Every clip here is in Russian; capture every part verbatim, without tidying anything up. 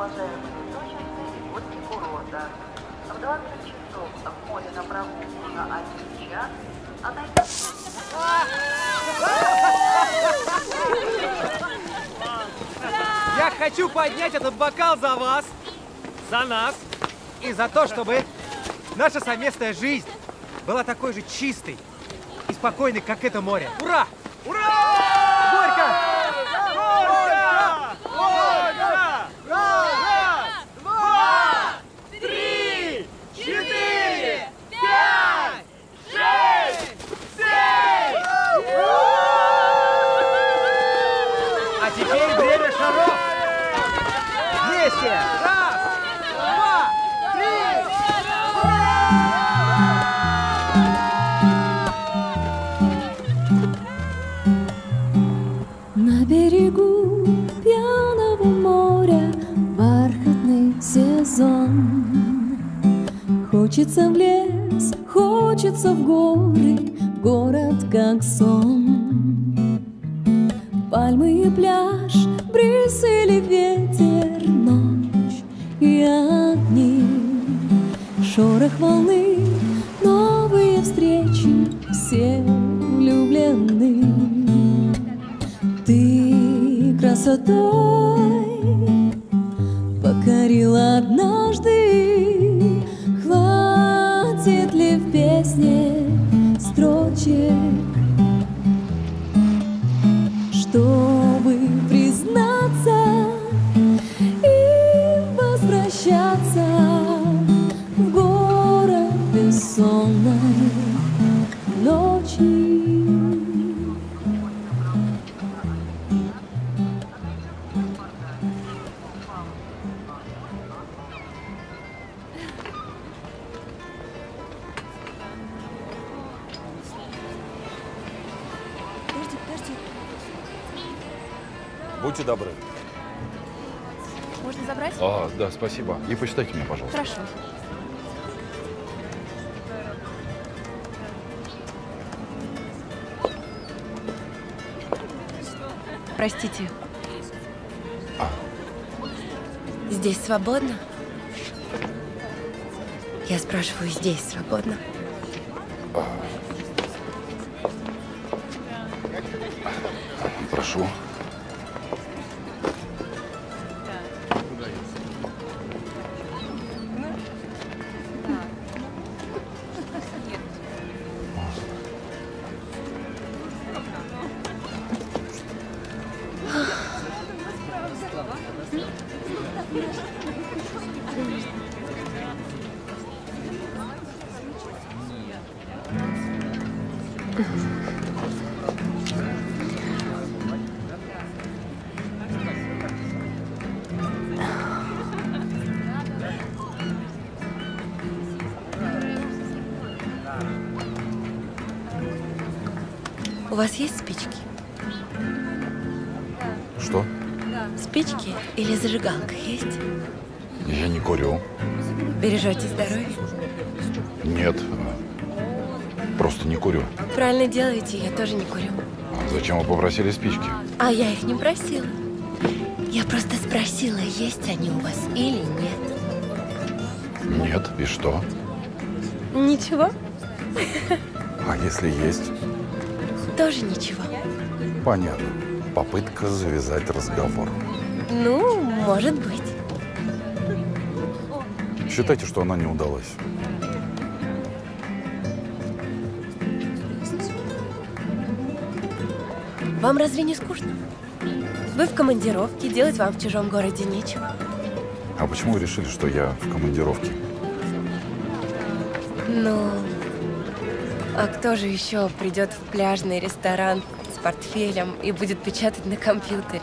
Уважаемые дочери водки курорта, в двадцать часов в поле на прогулку на один час, а на... Я хочу поднять этот бокал за вас, за нас и за то, чтобы наша совместная жизнь была такой же чистой и спокойной, как это море. Ура! Ура! Горько! Хочется в лес, хочется в горы, город как сон. Пальмы и пляж, бриз или ветер, ночь и огни, шорох волны, новые встречи, все влюблены. Ты красотой покорила однажды. Хватит ли в песне строчек, чтобы признаться и возвращаться в город бессонной ночи? Будьте добры. Можно забрать? А, да, спасибо. И посчитайте меня, пожалуйста. Хорошо. Простите. А. Здесь свободно? Я спрашиваю, здесь свободно? А. Прошу. У вас есть спички? Что? Спички или зажигалка есть? Я не курю. Бережете здоровье? Нет, просто не курю. Правильно делаете, я тоже не курю. А зачем вы попросили спички? А я их не просила. Я просто спросила, есть они у вас или нет. Нет, и что? Ничего. А если есть? Тоже ничего. Понятно. Попытка завязать разговор. Ну, может быть. Считайте, что она не удалась. Вам разве не скучно? Вы в командировке, делать вам в чужом городе нечего. А почему вы решили, что я в командировке? Ну, а кто же еще придет в пляжный ресторан с портфелем и будет печатать на компьютере?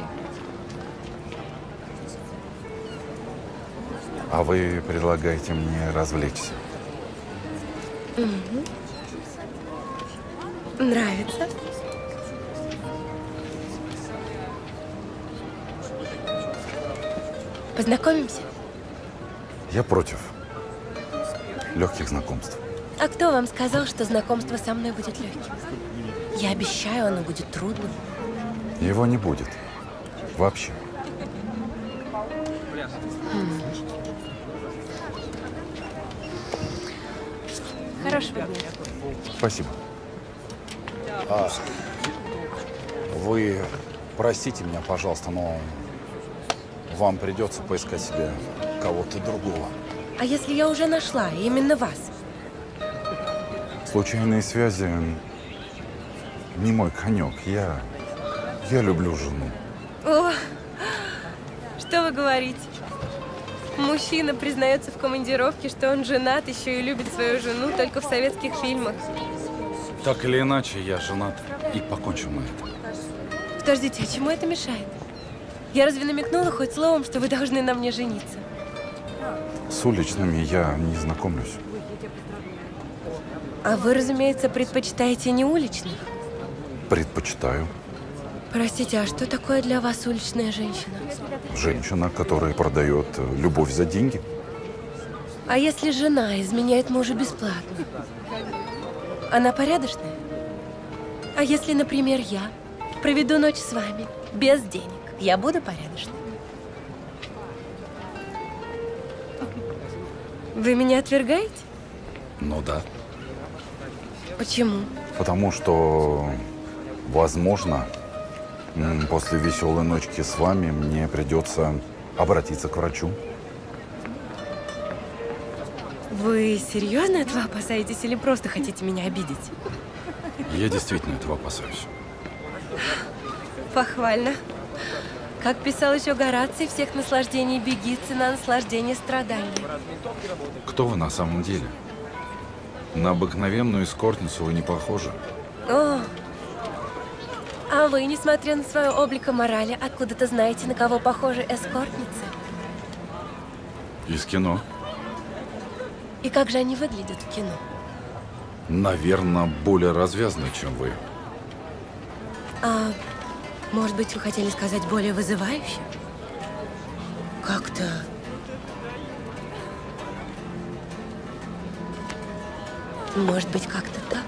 А вы предлагаете мне развлечься? Угу. Нравится. Познакомимся? Я против легких знакомств. А кто вам сказал, что знакомство со мной будет легким? Я обещаю, оно будет трудным. Его не будет. Вообще. Хорошего дня. Спасибо. А, вы простите меня, пожалуйста, но вам придется поискать себе кого-то другого. А если я уже нашла именно вас? Случайные связи не мой конек. Я, я люблю жену. О, что вы говорите? Мужчина признается в командировке, что он женат, еще и любит свою жену только в советских фильмах. Так или иначе, я женат и покончу мы это. Подождите, а чему это мешает? Я разве намекнула хоть словом, что вы должны на мне жениться? С уличными я не знакомлюсь. А вы, разумеется, предпочитаете не уличных? Предпочитаю. Простите, а что такое для вас уличная женщина? Женщина, которая продает любовь за деньги. А если жена изменяет мужу бесплатно? Она порядочная? А если, например, я проведу ночь с вами без денег? Я буду порядочной? Вы меня отвергаете? Ну да. Почему? Потому что, возможно, после веселой ночки с вами мне придется обратиться к врачу. Вы серьезно этого опасаетесь или просто хотите меня обидеть? Я действительно этого опасаюсь. Похвально. Как писал еще Гораций, всех наслаждений беги, цена наслаждения страданий. Кто вы на самом деле? На обыкновенную эскортницу вы не похожи. О, а вы, несмотря на свое облико морали, откуда-то знаете, на кого похожи эскортницы? Из кино. И как же они выглядят в кино? Наверное, более развязаны, чем вы. А... Может быть, вы хотели сказать более вызывающе? Как-то... Может быть, как-то так?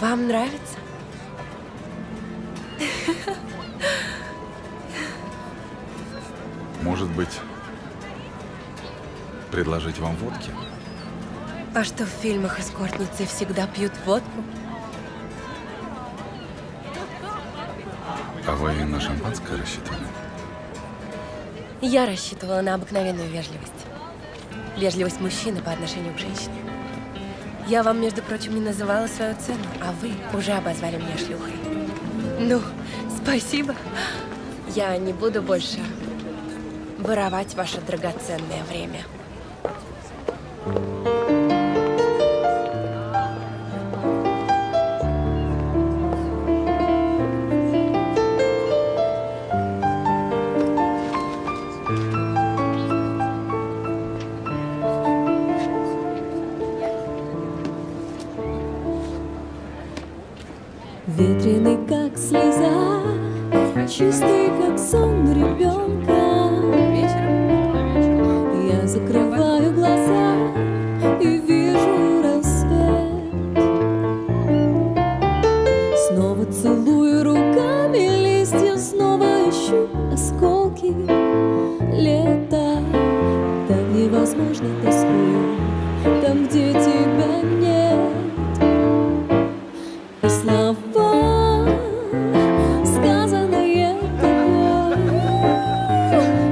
Вам нравится? Может быть, предложить вам водки? А что, в фильмах эскортницы всегда пьют водку? А вы на шампанское рассчитывали? Я рассчитывала на обыкновенную вежливость. Вежливость мужчины по отношению к женщине. Я вам, между прочим, не называла свою цену, а вы уже обозвали меня шлюхой. Ну, спасибо. Я не буду больше воровать ваше драгоценное время. Ветреный, как слеза, чистый, как сон ребенка. Закрываю глаза и вижу рассвет. Снова целую руками листья, снова ищу осколки лета. Там невозможно тоскую, там, где тебя нет. И слова, сказанные тобой,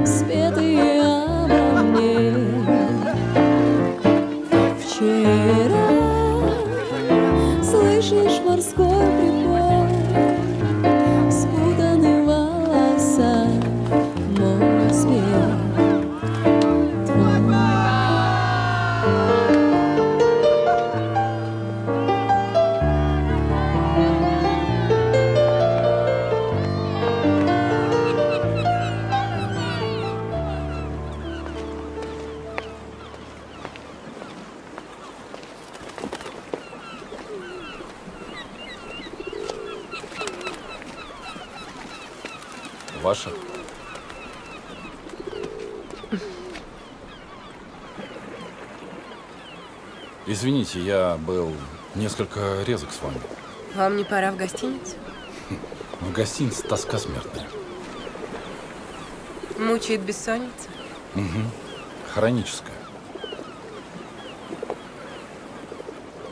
ваша. Извините, я был несколько резок с вами. Вам не пора в гостиницу? В гостинице тоска смертная. Мучает бессонница? Угу. Хроническая.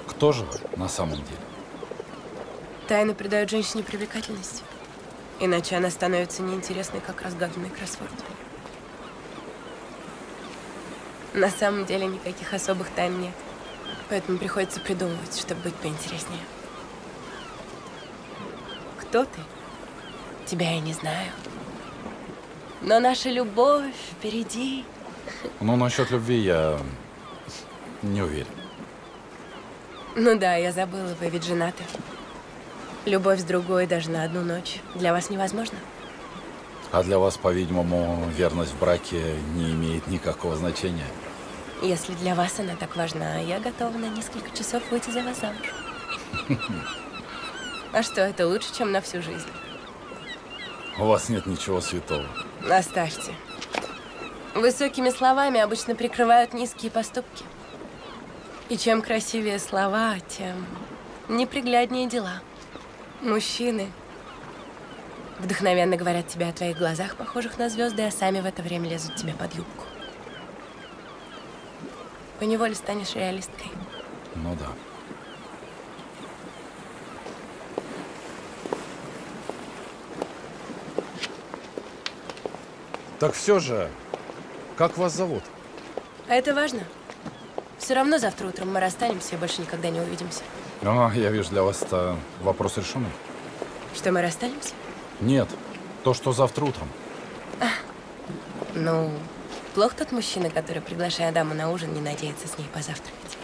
Кто же вы на самом деле? Тайны придают женщине привлекательности. Иначе она становится неинтересной, как разгаданный кроссворд. На самом деле никаких особых тайн нет. Поэтому приходится придумывать, чтобы быть поинтереснее. Кто ты? Тебя я не знаю. Но наша любовь впереди. Ну, насчет любви я не уверен. Ну да, я забыла, вы ведь женаты. Любовь с другой даже на одну ночь для вас невозможно. А для вас, по-видимому, верность в браке не имеет никакого значения. Если для вас она так важна, я готова на несколько часов выйти за вас замуж. А что, это лучше, чем на всю жизнь? У вас нет ничего святого. Оставьте. Высокими словами обычно прикрывают низкие поступки. И чем красивее слова, тем непригляднее дела. Мужчины вдохновенно говорят тебе о твоих глазах, похожих на звезды, а сами в это время лезут тебе под юбку. Поневоле станешь реалисткой. Ну да. Так все же, как вас зовут? А это важно. Все равно завтра утром мы расстанемся и больше никогда не увидимся. А, я вижу, для вас это вопрос решенный. Что, мы расстанемся? Нет, то, что завтра утром. А, ну, плох тот мужчина, который, приглашая даму на ужин, не надеется с ней позавтракать.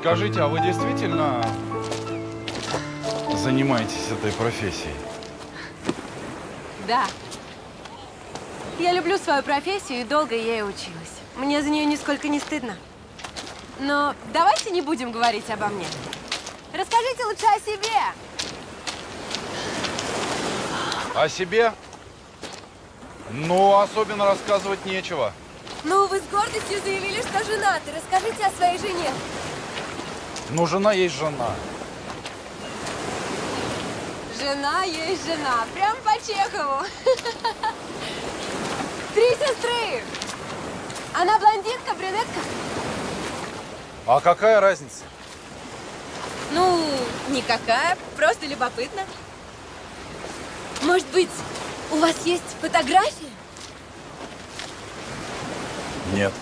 Скажите, а вы действительно занимаетесь этой профессией? Да. Я люблю свою профессию и долго ей училась. Мне за нее нисколько не стыдно. Но давайте не будем говорить обо мне. Расскажите лучше о себе. О себе? Ну, особенно рассказывать нечего. Ну, вы с гордостью заявили, что женаты. Расскажите о своей жене. Ну, жена есть жена. Жена есть жена. Прям по Чехову. Три сестры. Она блондинка, брюнетка. А какая разница? Ну, никакая. Просто любопытно. Может быть, у вас есть фотографии? Нет.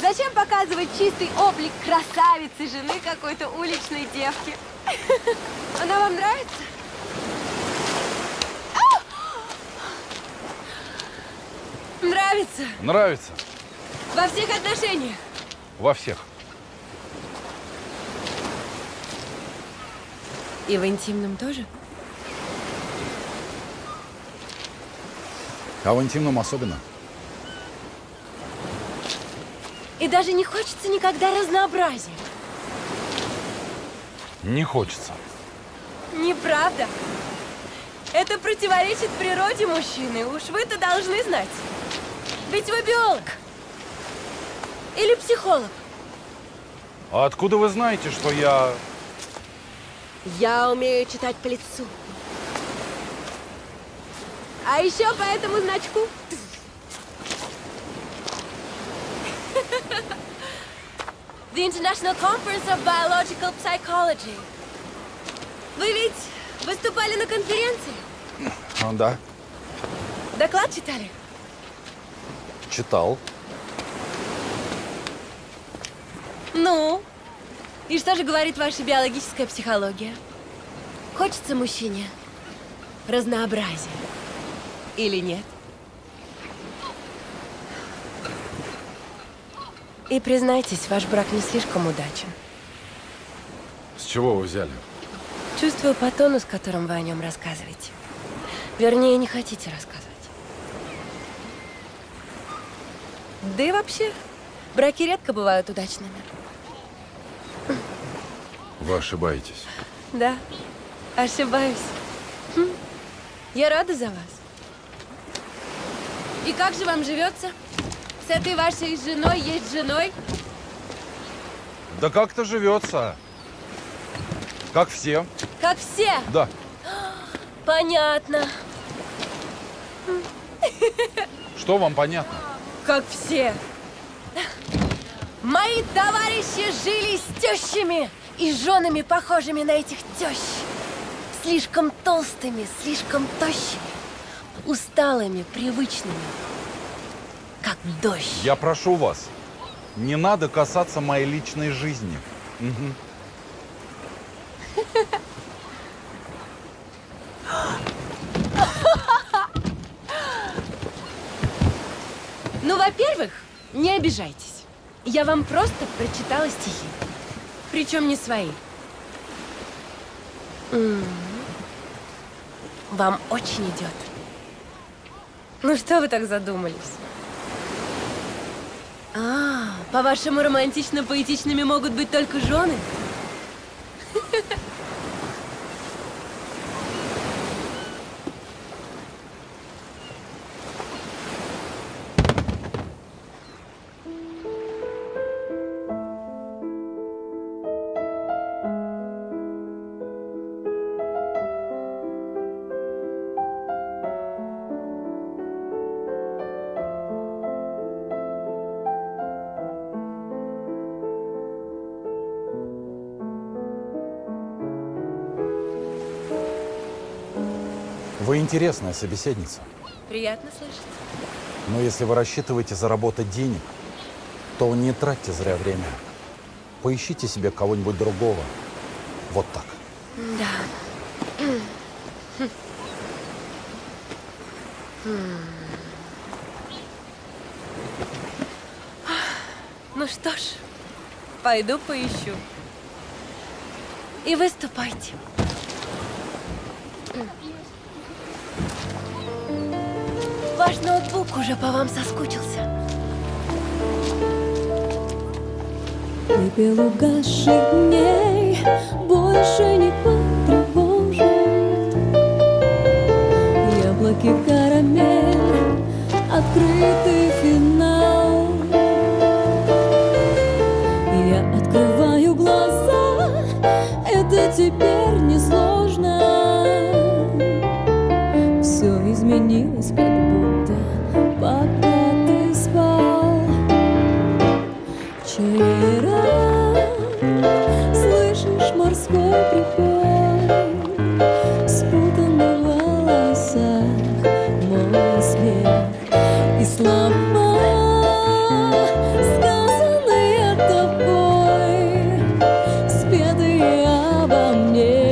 Зачем показывать чистый облик красавицы, жены какой-то уличной девки? Она вам нравится? Нравится? Нравится. Во всех отношениях? Во всех. И в интимном тоже? А в интимном особенно. И даже не хочется никогда разнообразия. Не хочется. Неправда. Это противоречит природе мужчины. Уж вы-то должны знать. Ведь вы биолог. Или психолог. А откуда вы знаете, что я… Я умею читать по лицу. А еще по этому значку… The International Conference of Biological Psychology. Вы ведь выступали на конференции? Ну, да. Доклад читали? Читал. Ну? И что же говорит ваша биологическая психология? Хочется мужчине разнообразия или нет? И признайтесь, ваш брак не слишком удачен. С чего вы взяли? Чувствую по тону, с которым вы о нем рассказываете. Вернее, не хотите рассказывать. Да и вообще, браки редко бывают удачными. Вы ошибаетесь. Да, ошибаюсь. Хм. Я рада за вас. И как же вам живется? С этой вашей женой есть женой? Да как-то живется. Как все. Как все? Да. Понятно. Что вам понятно? Как все. Мои товарищи жили с тещами и женами, похожими на этих тещ. Слишком толстыми, слишком тощими, усталыми, привычными, как дождь. Я прошу вас, не надо касаться моей личной жизни. Ну, во-первых, не обижайтесь. Я вам просто прочитала стихи. Причем не свои. Mm. Вам очень идет. Ну, что вы так задумались? А, по-вашему, романтично-поэтичными могут быть только жены? Вы интересная собеседница. Приятно слышать. Но если вы рассчитываете заработать денег, то не тратьте зря время. Поищите себе кого-нибудь другого. Вот так. Да. Ну что ж, пойду поищу. И выступайте. Ваш ноутбук уже по вам соскучился. Пепел угасших дней больше не потревожит. Яблоки карамель, открытый финал. Я открываю глаза, это теперь несложно. Все изменилось, как пока ты спал. Вчера слышишь морской припев, спутанный в волосах мой смех и слова, сказанные тобой, спетые обо мне.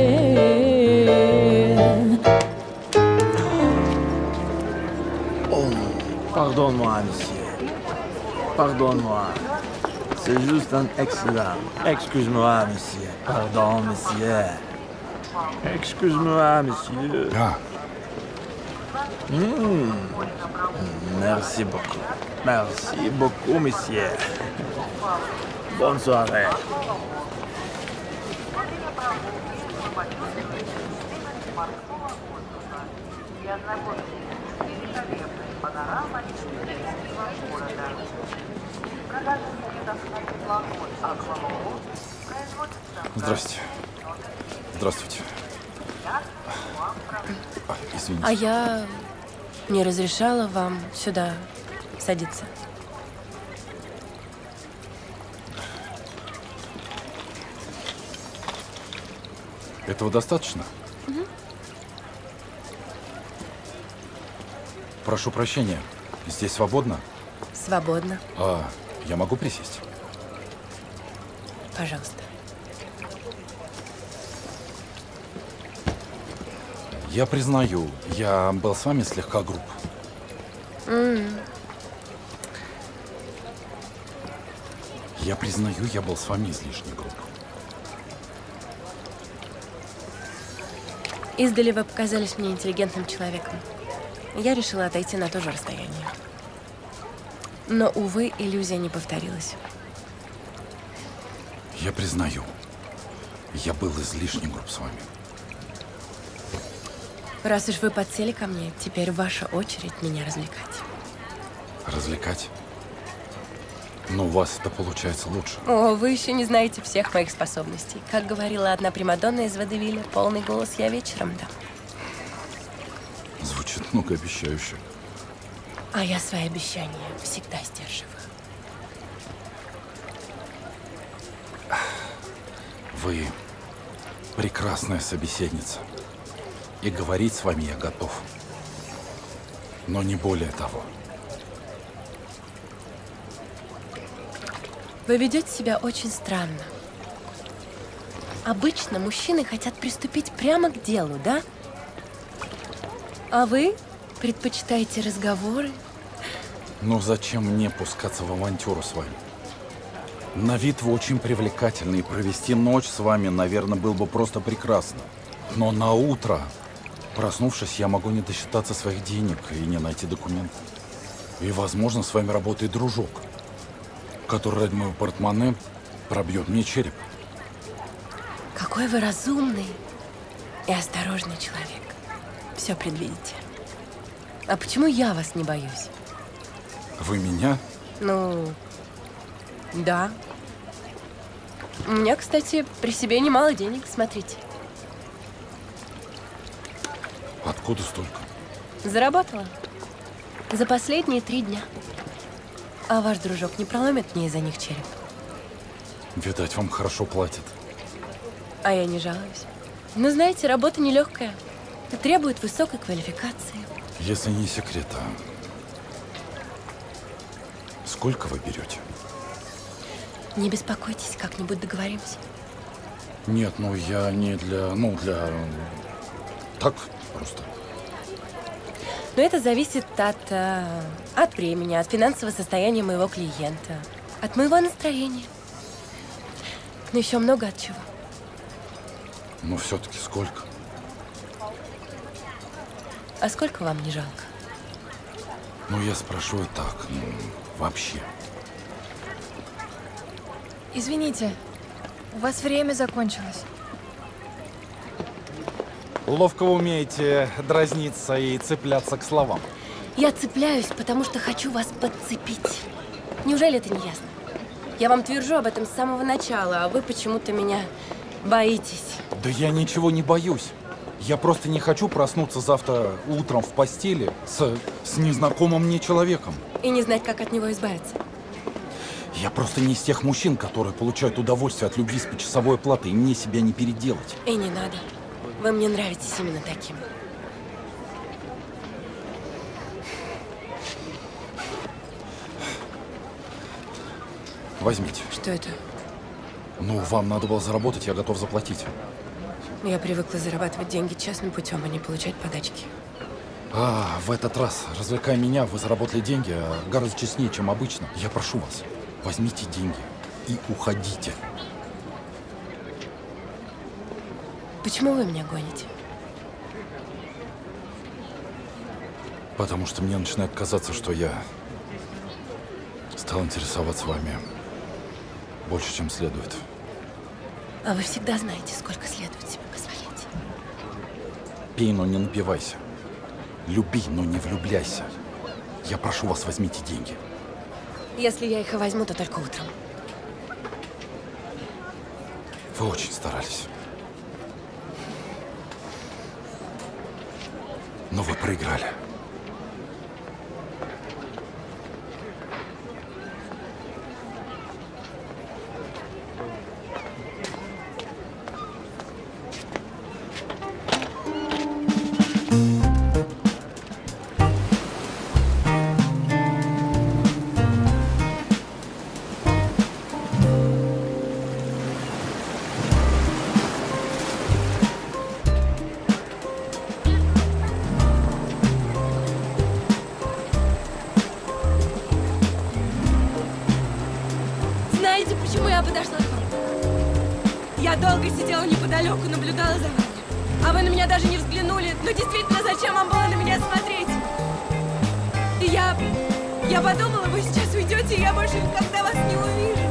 Pardon moi, monsieur. Pardon moi. C'est juste un accident. Excuse-moi, monsieur. Pardon, monsieur. Excuse-moi, monsieur. Ah. Mmh. Merci beaucoup. Merci beaucoup, monsieur. Bonne soirée. Здравствуйте. Здравствуйте. А, извините. А я не разрешала вам сюда садиться. Этого достаточно? Угу. Прошу прощения. Здесь свободно? Свободно. А, я могу присесть? Пожалуйста. Я признаю, я был с вами слегка груб. Mm. Я признаю, я был с вами излишне груб. Издали вы показались мне интеллигентным человеком. Я решила отойти на то же расстояние. Но, увы, иллюзия не повторилась. Я признаю, я был излишне груб с вами. Раз уж вы подсели ко мне, теперь ваша очередь меня развлекать. Развлекать? Но у вас это получается лучше. О, вы еще не знаете всех моих способностей. Как говорила одна примадонна из Водевиля, полный голос я вечером дам. Звучит многообещающе. А я свои обещания всегда сдерживаю. Вы прекрасная собеседница. И говорить с вами я готов. Но не более того. Вы ведете себя очень странно. Обычно мужчины хотят приступить прямо к делу, да? А вы предпочитаете разговоры? Ну зачем мне пускаться в авантюру с вами? На вид вы очень привлекательны, и провести ночь с вами, наверное, было бы просто прекрасно. Но на утро... Проснувшись, я могу не досчитаться своих денег и не найти документов. И, возможно, с вами работает дружок, который ради моего портмоне пробьет мне череп. Какой вы разумный и осторожный человек. Все предвидите. А почему я вас не боюсь? Вы меня? Ну, да. У меня, кстати, при себе немало денег, смотрите. Откуда столько? Заработала. За последние три дня. А ваш дружок не проломит мне из-за них череп? Видать, вам хорошо платят. А я не жалуюсь. Но знаете, работа нелегкая. Это требует высокой квалификации. Если не секрет, а сколько вы берете? Не беспокойтесь, как-нибудь договоримся. Нет, ну я не для... Ну, для... Так... Просто. Но это зависит от, э, от времени, от финансового состояния моего клиента, от моего настроения. Но еще много от чего. Ну, все-таки сколько? А сколько вам не жалко? Ну, я спрашиваю так, ну, вообще. Извините, у вас время закончилось. Ловко вы умеете дразниться и цепляться к словам. Я цепляюсь, потому что хочу вас подцепить. Неужели это не ясно? Я вам твержу об этом с самого начала, а вы почему-то меня боитесь. Да я ничего не боюсь. Я просто не хочу проснуться завтра утром в постели с, с незнакомым мне человеком. И не знать, как от него избавиться. Я просто не из тех мужчин, которые получают удовольствие от любви с почасовой оплатой, и мне себя не переделать. И не надо. Вы мне нравитесь именно таким. Возьмите. Что это? Ну, вам надо было заработать, я готов заплатить. Я привыкла зарабатывать деньги честным путем, а не получать подачки. А, в этот раз, развлекая меня, вы заработали деньги гораздо честнее, чем обычно. Я прошу вас, возьмите деньги и уходите. Почему вы меня гоните? Потому что мне начинает казаться, что я стал интересоваться вами больше, чем следует. А вы всегда знаете, сколько следует себе позволить. Пей, но не напивайся. Люби, но не влюбляйся. Я прошу вас, возьмите деньги. Если я их и возьму, то только утром. Вы очень старались. Но вы проиграли. Я долго сидела неподалеку, наблюдала за вами. А вы на меня даже не взглянули. Ну действительно, зачем вам было на меня смотреть? И я... Я подумала, вы сейчас уйдете, и я больше никогда вас не увижу.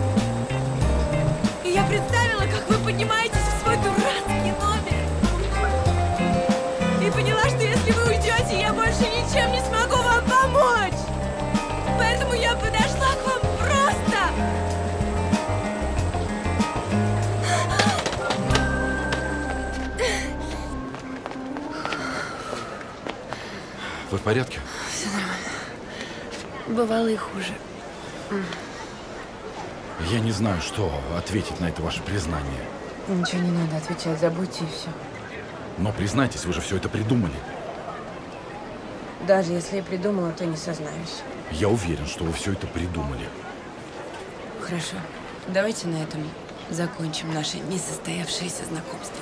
И я представила, как вы поднимаетесь в свой дурацкий номер. И поняла, что если вы уйдете, я больше ничем не смогу вам помочь. Поэтому я подошла к вам просто... Вы в порядке? Все нормально. Бывало и хуже. Я не знаю, что ответить на это ваше признание. Ничего не надо отвечать, забудьте и все. Но признайтесь, вы же все это придумали. Даже если я придумала, то не сознаюсь. Я уверен, что вы все это придумали. Хорошо. Давайте на этом закончим наше несостоявшееся знакомство.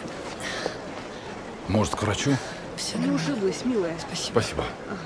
Может, к врачу? Все нормально. Не ушиблась, милая. Спасибо. Спасибо. Ага.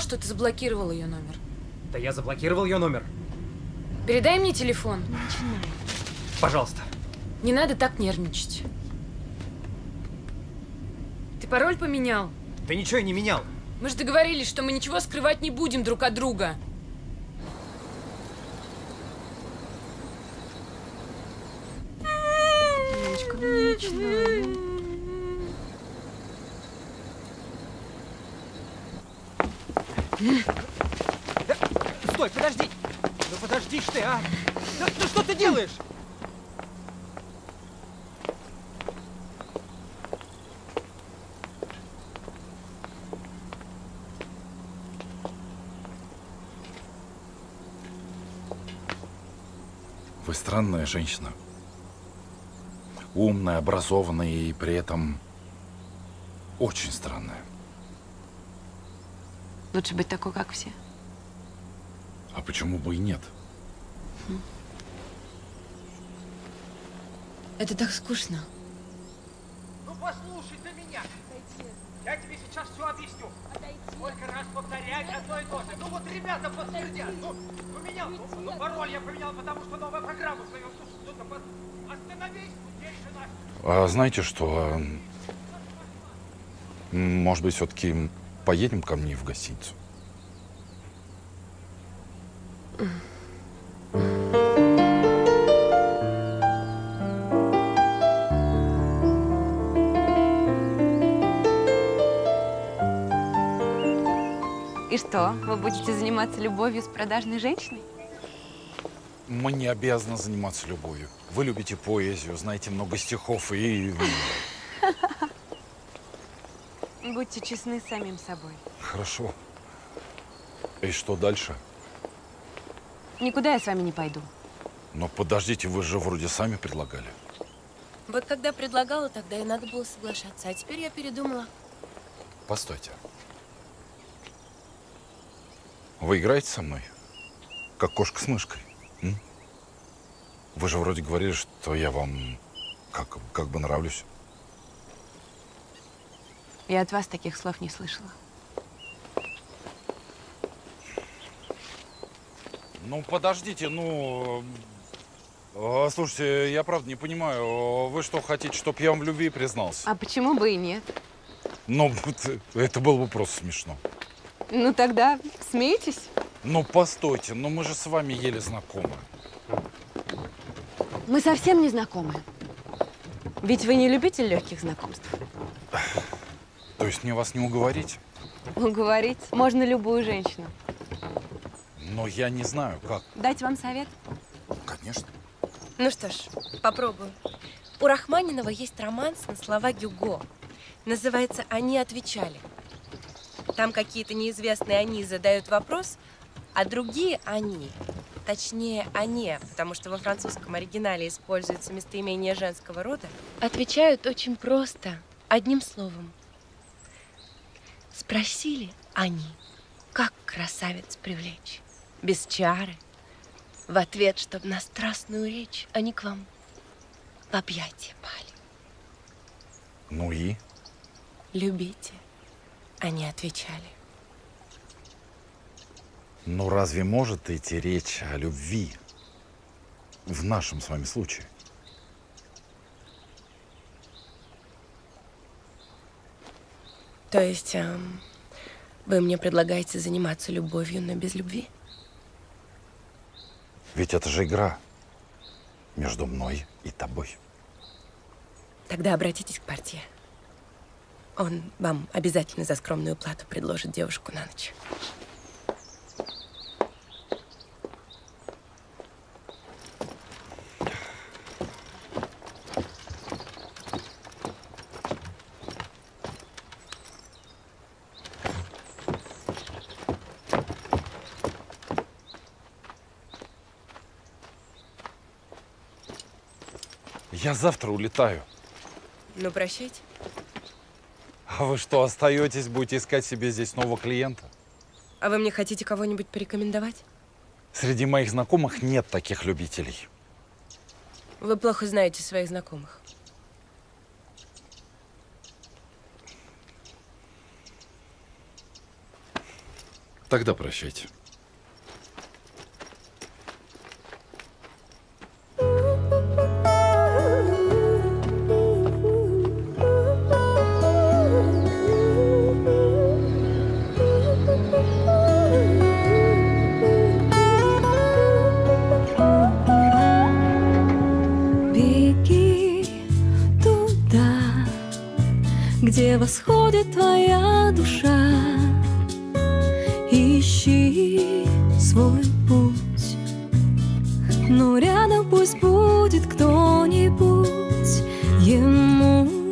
Что ты заблокировал ее номер. Да я заблокировал ее номер. Передай мне телефон. Начинай. Пожалуйста. Не надо так нервничать. Ты пароль поменял? Да ничего я не менял. Мы же договорились, что мы ничего скрывать не будем друг от друга. Милочка, милочка. Да, стой, подожди! Ну подожди ж ты, а! Да, да что ты делаешь? Вы странная женщина. Умная, образованная и при этом очень странная. Лучше быть такой, как все. А почему бы и нет? Это так скучно. Ну послушай ты меня. Отойди. Я тебе сейчас все объясню. Отойди. Сколько раз повторять одно и то же. Ну вот ребята подтвердят. Ну, поменял. Отойди. Ну пароль я поменял, потому что новая программа свою. Слушай, под... Остановись, здесь же а, знаете что? Может быть, все-таки... Поедем ко мне в гостиницу. И что, вы будете заниматься любовью с продажной женщиной? Мы не обязаны заниматься любовью. Вы любите поэзию, знаете много стихов и... Будьте честны с самим собой. Хорошо. И что дальше? Никуда я с вами не пойду. Но подождите, вы же вроде сами предлагали. Вот когда предлагала, тогда и надо было соглашаться. А теперь я передумала. Постойте. Вы играете со мной? Как кошка с мышкой? М? Вы же вроде говорили, что я вам как, как бы нравлюсь. Я от вас таких слов не слышала. Ну, подождите, ну... Слушайте, я правда не понимаю, вы что хотите, чтобы я вам в любви признался? А почему бы и нет? Ну, это было бы просто смешно. Ну, тогда смейтесь. Ну, постойте, но мы же с вами еле знакомы. Мы совсем не знакомы. Ведь вы не любите легких знакомств. То есть мне вас не уговорить? Уговорить? Можно любую женщину. Но я не знаю, как. Дать вам совет? Конечно. Ну что ж, попробую. У Рахманинова есть романс на слова Гюго. Называется «Они отвечали». Там какие-то неизвестные они задают вопрос, а другие они, точнее они, потому что во французском оригинале используется местоимение женского рода, отвечают очень просто, одним словом. Спросили они, как красавец привлечь, без чары, в ответ, чтоб на страстную речь они к вам в объятия пали. Ну и? Любите, они отвечали. Ну разве может идти речь о любви в нашем с вами случае? То есть вы мне предлагаете заниматься любовью, но без любви? Ведь это же игра между мной и тобой. Тогда обратитесь к портье. Он вам обязательно за скромную плату предложит девушку на ночь. Я завтра улетаю. Ну, прощайте. А вы что, остаетесь, будете искать себе здесь нового клиента? А вы мне хотите кого-нибудь порекомендовать? Среди моих знакомых нет таких любителей. Вы плохо знаете своих знакомых. Тогда прощайте. Где восходит твоя душа, ищи свой путь, но рядом пусть будет кто-нибудь, ему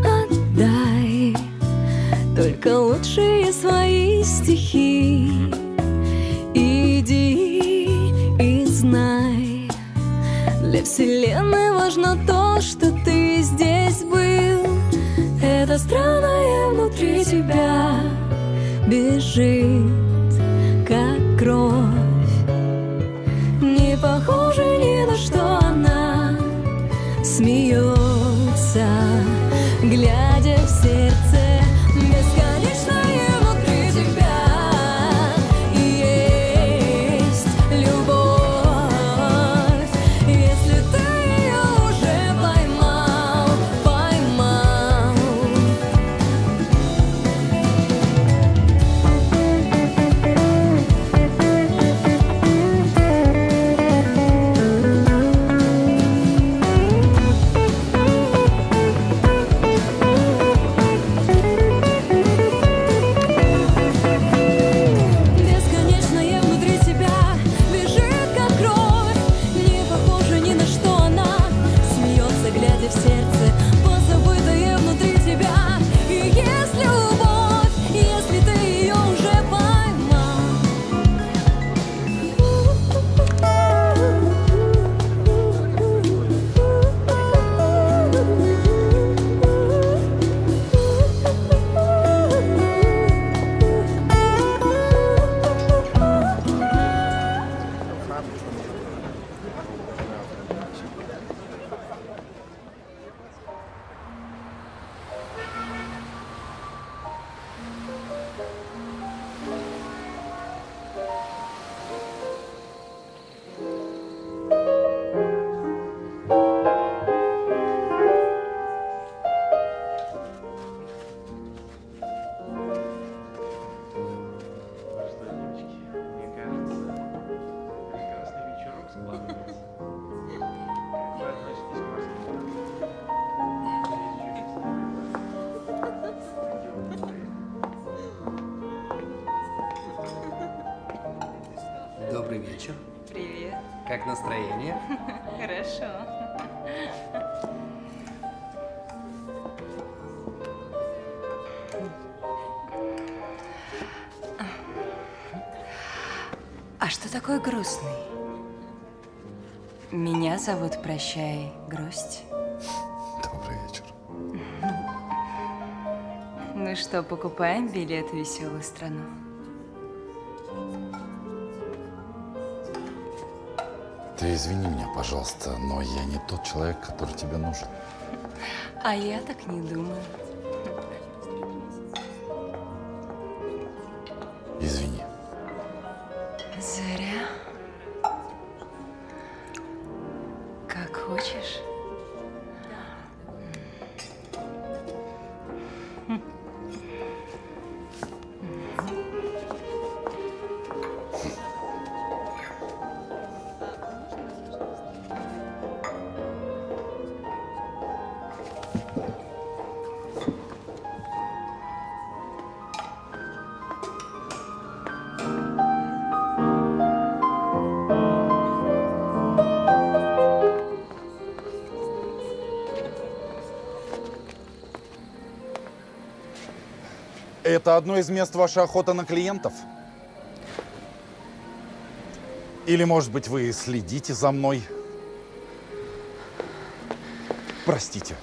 отдай только лучшие свои стихи. Иди и знай, для вселенной важно то, что ты здесь был. Это странное внутри тебя бежит, как кровь. Не похожа ни на что она смеется, глядя в сердце. Настроение? Хорошо. А что такое грустный? Меня зовут, прощай, грусть. Добрый вечер. Ну что, покупаем билет в веселую страну? Ты извини меня, пожалуйста, но я не тот человек, который тебе нужен. А я так не думаю. Извини. Зря. Как хочешь. Это одно из мест вашей охоты на клиентов? Или, может быть, вы следите за мной? Простите.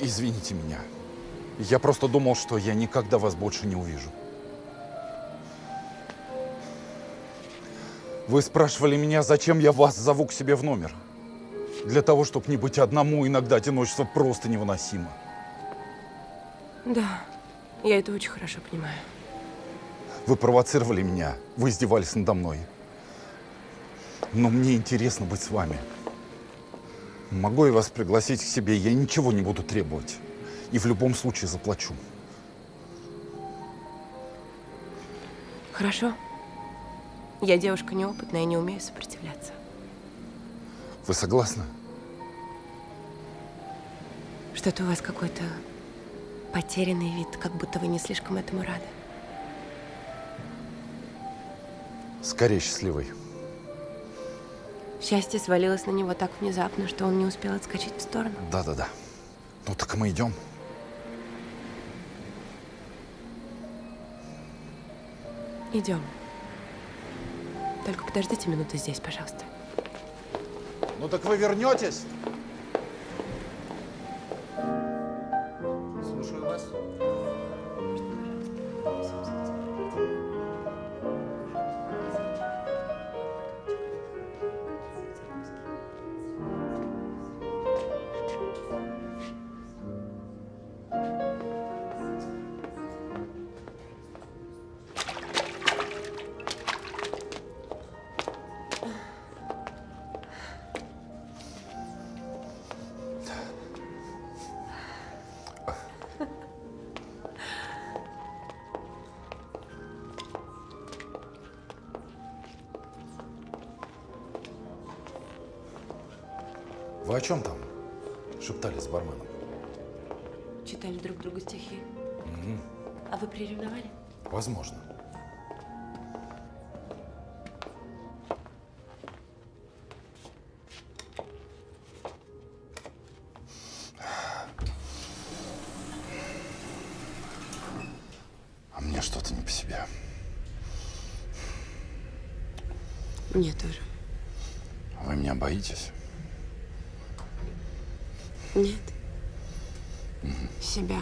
Извините меня. Я просто думал, что я никогда вас больше не увижу. Вы спрашивали меня, зачем я вас зову к себе в номер? Для того, чтобы не быть одному, иногда одиночество просто невыносимо. Да. Я это очень хорошо понимаю. Вы провоцировали меня, вы издевались надо мной. Но мне интересно быть с вами. Могу я вас пригласить к себе? Я ничего не буду требовать. И в любом случае заплачу. Хорошо. Я девушка неопытная и не умею сопротивляться. Вы согласны? Что-то у вас какой-то... потерянный вид, как будто вы не слишком этому рады. Скорее счастливый. Счастье свалилось на него так внезапно, что он не успел отскочить в сторону. Да-да-да. Ну так мы идем. Идем. Только подождите минуту здесь, пожалуйста. Ну так вы вернетесь? Вы о чем там шептали с барменом? Читали друг другу стихи. Угу. А вы приревновали? Возможно. А мне что-то не по себе. Мне тоже. Вы меня боитесь? Нет. Угу. Себя.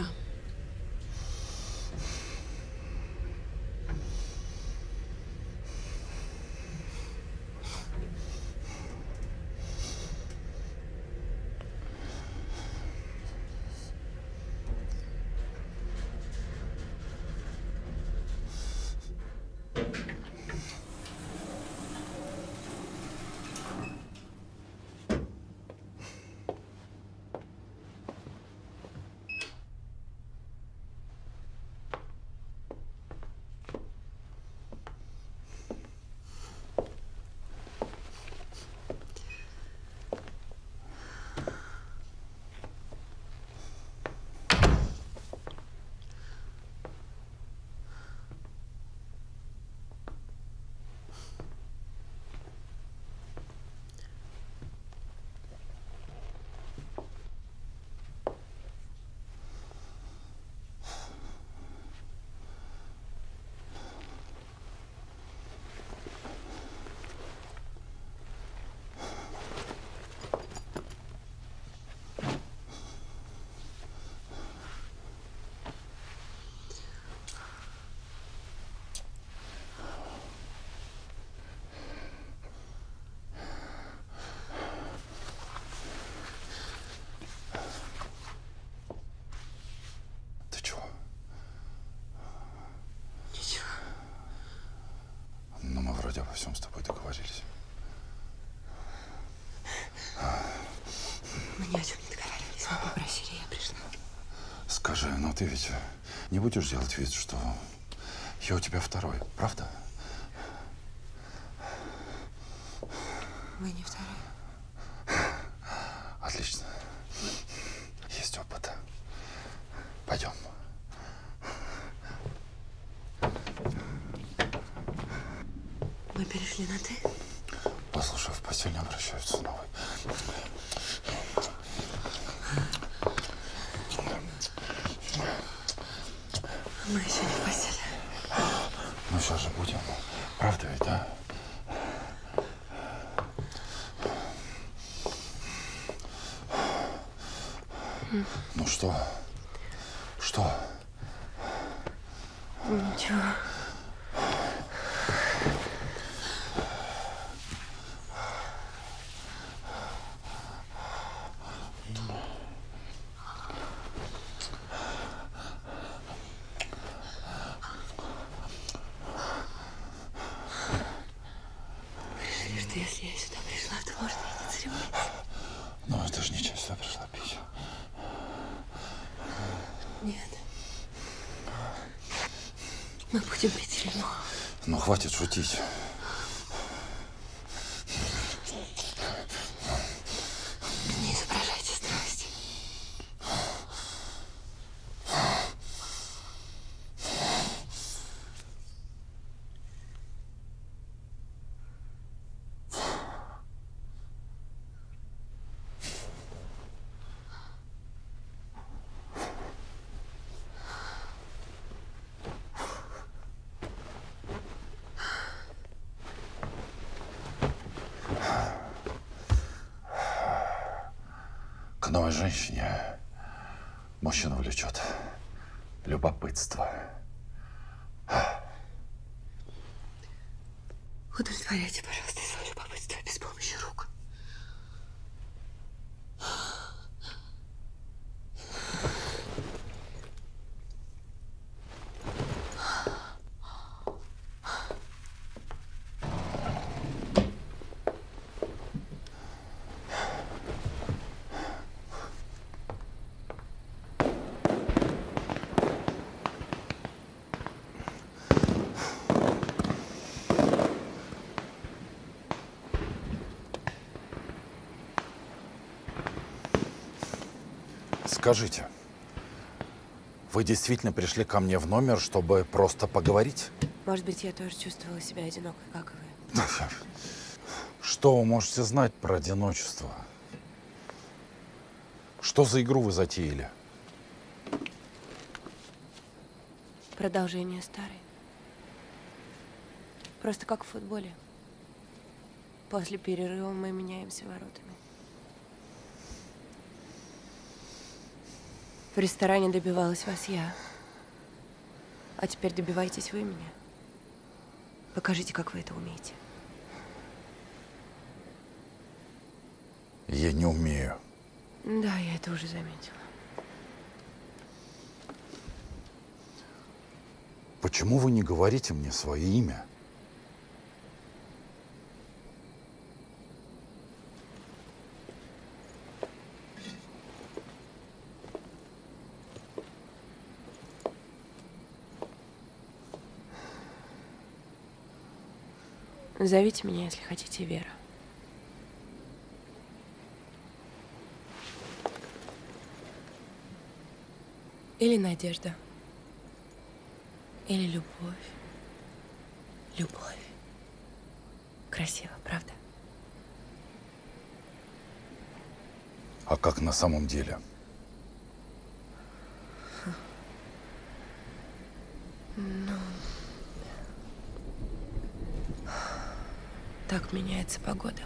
обо всем с тобой договорились. Мы ни о чем не договорились. Мы попросили, я пришла. Скажи, но ты ведь не будешь делать вид, что я у тебя второй, правда? Вы не второй. Отлично. Есть опыт. Пойдем. Мы перешли на «ты». Послушай, в постель не обращаются с новой. Мы еще не в постели. Ну сейчас же будем. Правда ведь, да? Mm. Ну что? Что? Ничего. Хватит шутить. Не изображайте страсти. К новой женщине мужчину влечет любопытство. Удовлетворяйте, пожалуйста, свое любопытство без помощи рук. Скажите, вы действительно пришли ко мне в номер, чтобы просто поговорить? Может быть, я тоже чувствовала себя одинокой, как и вы. Что вы можете знать про одиночество? Что за игру вы затеяли? Продолжение старой. Просто как в футболе. После перерыва мы меняемся воротами. В ресторане добивалась вас я, а теперь добиваетесь вы меня. Покажите, как вы это умеете. Я не умею. Да, я это уже заметила. Почему вы не говорите мне свое имя? Зовите меня, если хотите, Вера. Или Надежда. Или Любовь. Любовь. Красиво, правда? А как на самом деле? Ха. Ну... Так меняется погода.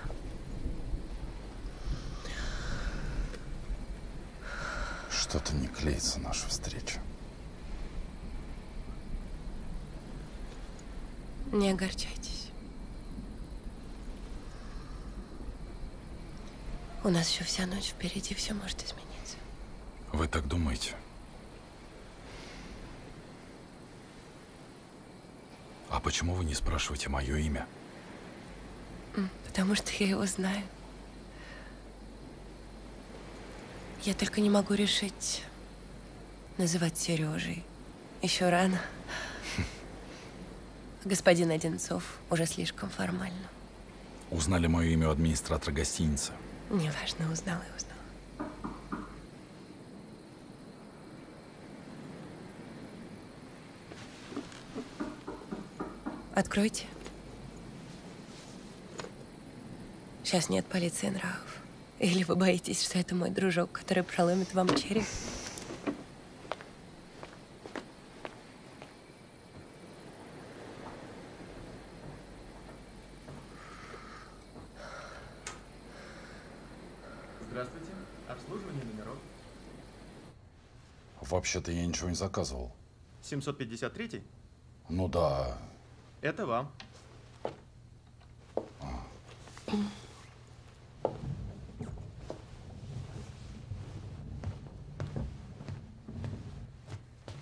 Что-то не клеится наша встреча. Не огорчайтесь. У нас еще вся ночь впереди, все может измениться. Вы так думаете? А почему вы не спрашиваете мое имя? Потому что я его знаю. Я только не могу решить, называть Сережей. Еще рано. Господин Одинцов уже слишком формально. Узнали мое имя у администратора гостиницы. Неважно, узнала и узнала. Откройте. Сейчас нет полиции нравов. Или вы боитесь, что это мой дружок, который проломит вам череп? Здравствуйте. Обслуживание номеров. Вообще-то я ничего не заказывал. семьсот пятьдесят третий? Ну да. Это вам.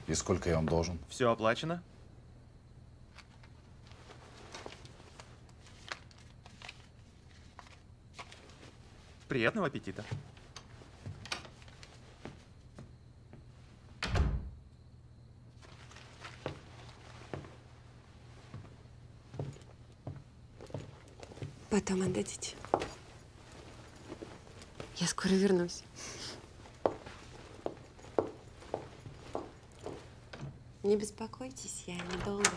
И сколько я вам должен? Все оплачено. Приятного аппетита. Потом отдадите. Я скоро вернусь. Не беспокойтесь, я недолго.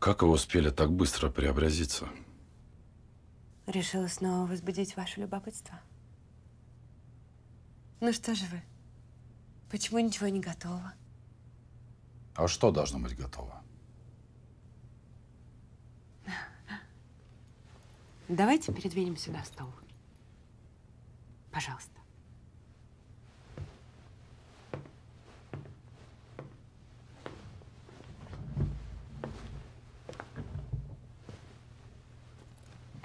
Как вы успели так быстро преобразиться? Решила снова возбудить ваше любопытство. Ну что же вы? Почему ничего не готово? А что должно быть готово? Давайте передвинем сюда стол. Пожалуйста.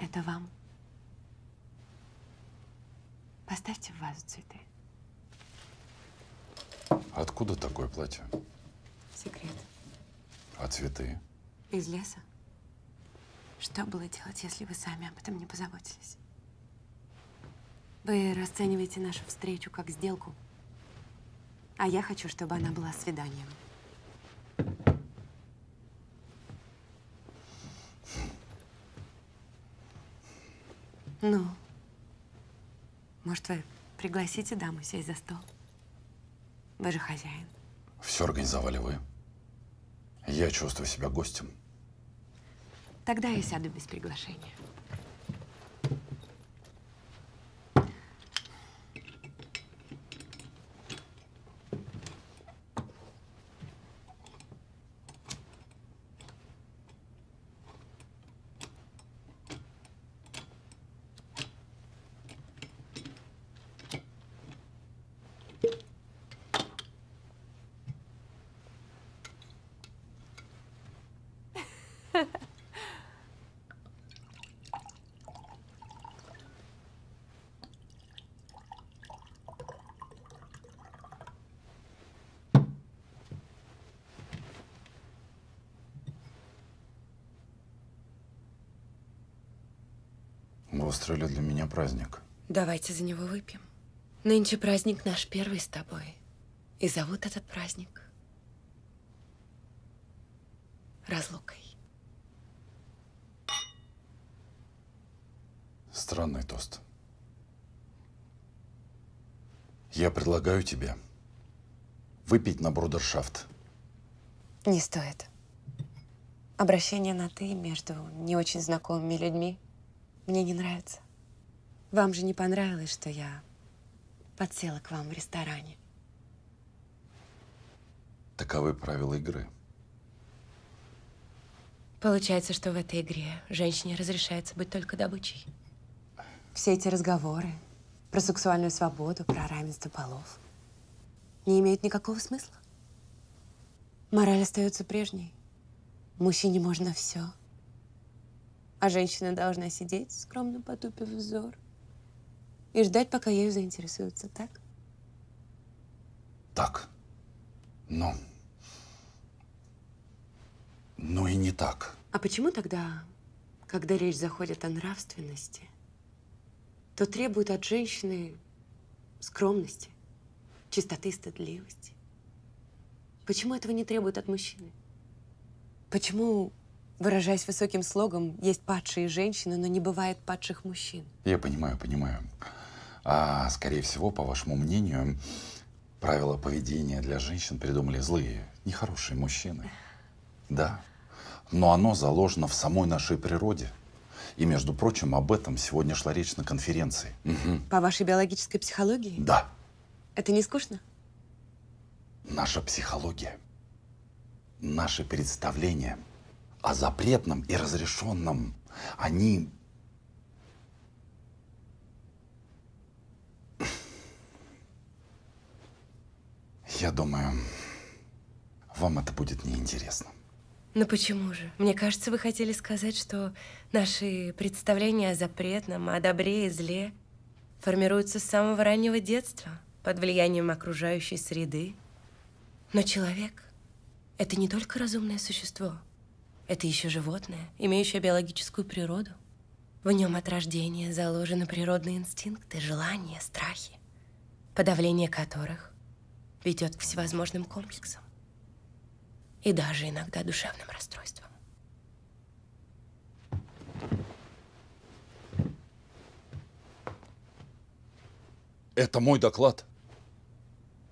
Это вам. Поставьте в вазу цветы. Откуда такое платье? Секрет. А цветы? Из леса. Что было делать, если вы сами об этом не позаботились? Вы расцениваете нашу встречу как сделку, а я хочу, чтобы она была свиданием. Ну, может, вы пригласите даму сесть за стол? Вы же хозяин. Все организовали вы. Я чувствую себя гостем. Тогда я сяду без приглашения. устроили для меня праздник. Давайте за него выпьем. Нынче праздник наш первый с тобой. И зовут этот праздник разлукой. Странный тост. Я предлагаю тебе выпить на брудершафт. Не стоит. Обращение на «ты» между не очень знакомыми людьми мне не нравится. Вам же не понравилось, что я подсела к вам в ресторане. Таковы правила игры. Получается, что в этой игре женщине разрешается быть только добычей. Все эти разговоры про сексуальную свободу, про равенство полов не имеют никакого смысла. Мораль остается прежней. Мужчине можно все, а женщина должна сидеть, скромно потупив взор, и ждать, пока ею заинтересуются, так? Так. Но... но и не так. А почему тогда, когда речь заходит о нравственности, то требуют от женщины скромности, чистоты и стыдливости? Почему этого не требуют от мужчины? Почему, выражаясь высоким слогом, есть падшие женщины, но не бывает падших мужчин? Я понимаю, понимаю. А, скорее всего, по вашему мнению, правила поведения для женщин придумали злые, нехорошие мужчины. Да. Но оно заложено в самой нашей природе. И, между прочим, об этом сегодня шла речь на конференции. Угу. По вашей биологической психологии? Да. Это не скучно? Наша психология. Наши представления о запретном и разрешенном, они… Я думаю, вам это будет неинтересно. Ну почему же? Мне кажется, вы хотели сказать, что наши представления о запретном, о добре и зле формируются с самого раннего детства под влиянием окружающей среды. Но человек… это не только разумное существо, это еще животное, имеющее биологическую природу. В нем от рождения заложены природные инстинкты, желания, страхи, подавление которых ведет к всевозможным комплексам и даже иногда душевным расстройствам. Это мой доклад.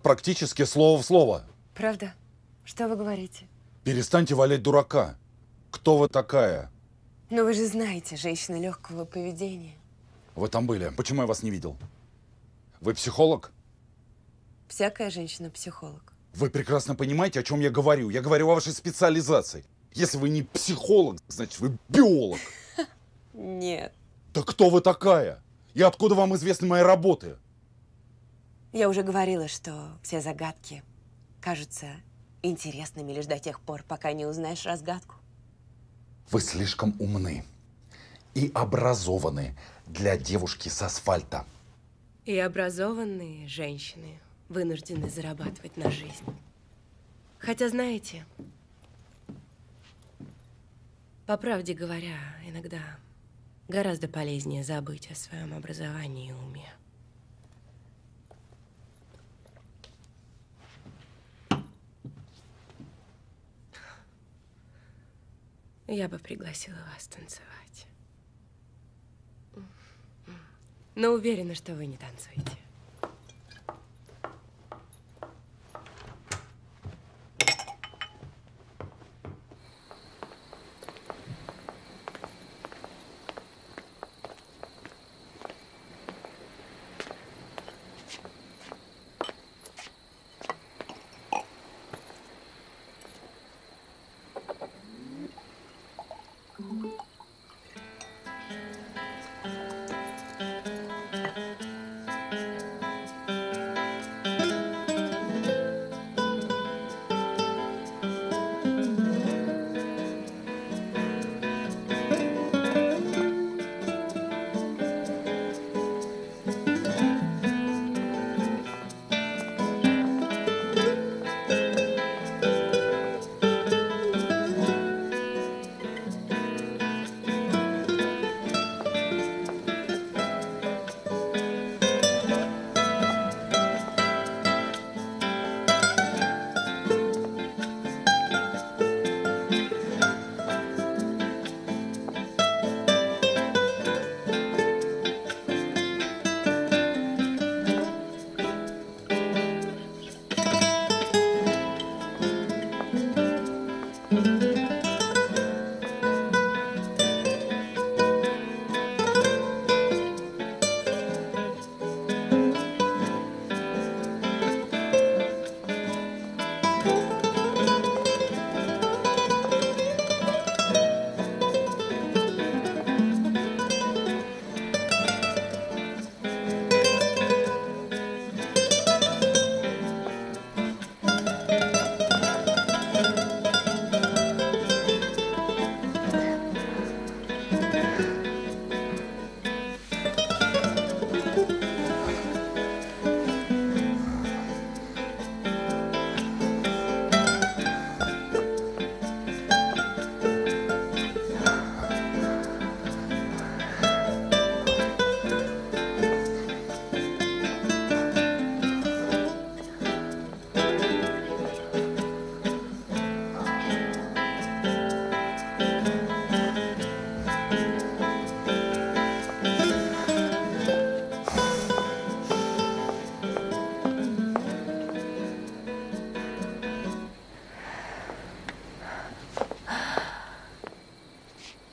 Практически слово в слово. Правда? Что вы говорите? Перестаньте валять дурака. Кто вы такая? Но вы же знаете, женщины легкого поведения. Вы там были. Почему я вас не видел? Вы психолог? Всякая женщина психолог. Вы прекрасно понимаете, о чем я говорю. Я говорю о вашей специализации. Если вы не психолог, значит, вы биолог. Нет. Да кто вы такая? И откуда вам известны мои работы? Я уже говорила, что все загадки кажутся интересными лишь до тех пор, пока не узнаешь разгадку. Вы слишком умны и образованы для девушки с асфальта. И образованные женщины вынуждены зарабатывать на жизнь. Хотя, знаете, по правде говоря, иногда гораздо полезнее забыть о своем образовании и уме. Я бы пригласила вас танцевать. Но уверена, что вы не танцуете. Thank you.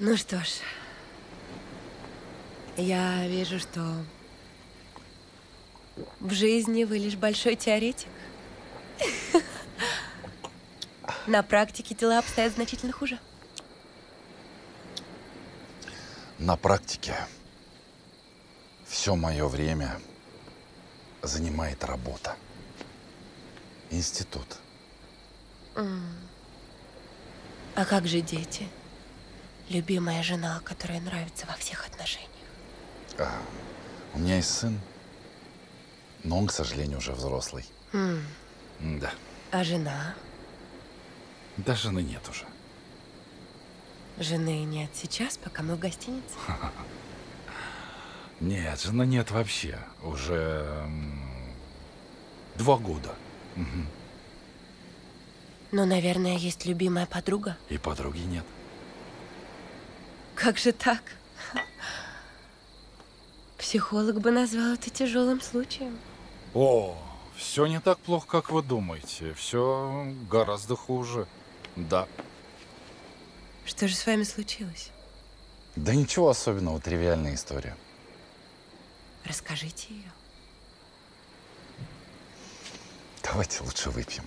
Ну что ж, я вижу, что в жизни вы лишь большой теоретик. На практике дела обстоят значительно хуже. На практике все мое время занимает работа. Институт. Mm. А как же дети? Любимая жена, которая нравится во всех отношениях. А, у меня есть сын, но он, к сожалению, уже взрослый. Mm. Да. А жена? Да, жены нет уже. Жены нет сейчас, пока мы в гостинице? Нет, жены нет вообще. Уже два года. Угу. Ну, наверное, есть любимая подруга. И подруги нет. Как же так? Психолог бы назвал это тяжелым случаем. О, все не так плохо, как вы думаете. Все гораздо хуже. Да. Что же с вами случилось? Да ничего особенного, тривиальная история. Расскажите ее. Давайте лучше выпьем.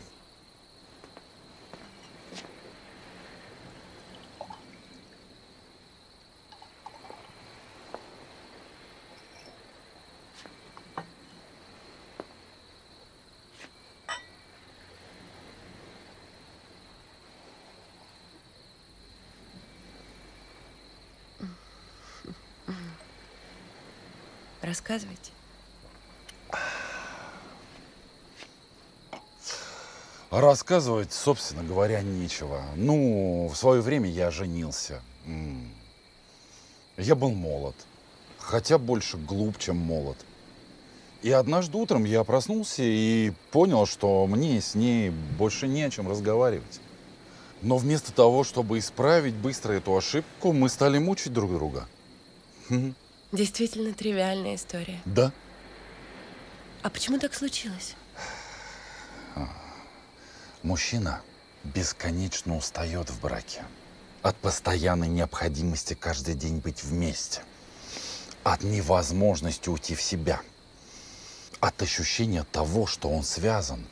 Рассказывайте. Рассказывать, собственно говоря, нечего. Ну, в свое время я женился. Я был молод. Хотя больше глуп, чем молод. И однажды утром я проснулся и понял, что мне с ней больше не о чем разговаривать. Но вместо того, чтобы исправить быстро эту ошибку, мы стали мучить друг друга. Действительно тривиальная история. Да. А почему так случилось? Мужчина бесконечно устает в браке от постоянной необходимости каждый день быть вместе, от невозможности уйти в себя, от ощущения того, что он связан.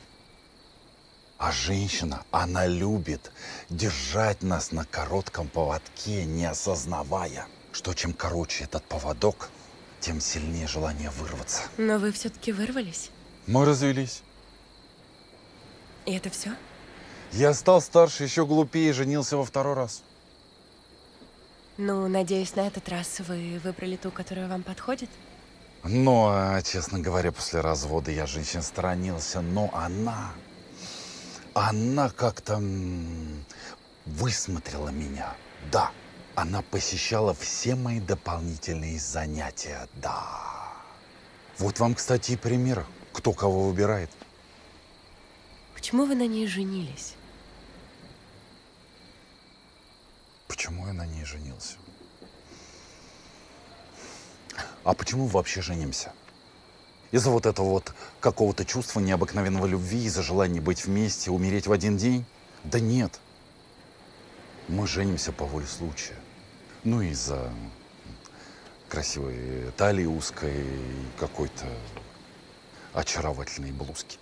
А женщина, она любит держать нас на коротком поводке, не осознавая, что чем короче этот поводок, тем сильнее желание вырваться. Но вы все-таки вырвались? Мы развелись. И это все? Я стал старше, еще глупее, женился во второй раз. Ну, надеюсь, на этот раз вы выбрали ту, которая вам подходит? Ну, честно говоря, после развода я женщин сторонился, но она, она как-то высмотрела меня, да. Она посещала все мои дополнительные занятия, да. Вот вам, кстати, и пример, кто кого выбирает. Почему вы на ней женились? Почему я на ней женился? А почему вообще женимся? Из-за вот этого вот какого-то чувства необыкновенного любви, из-за желания быть вместе, умереть в один день? Да нет. Мы женимся по воле случая. Ну, из-за красивой талии узкой и какой-то очаровательной блузки.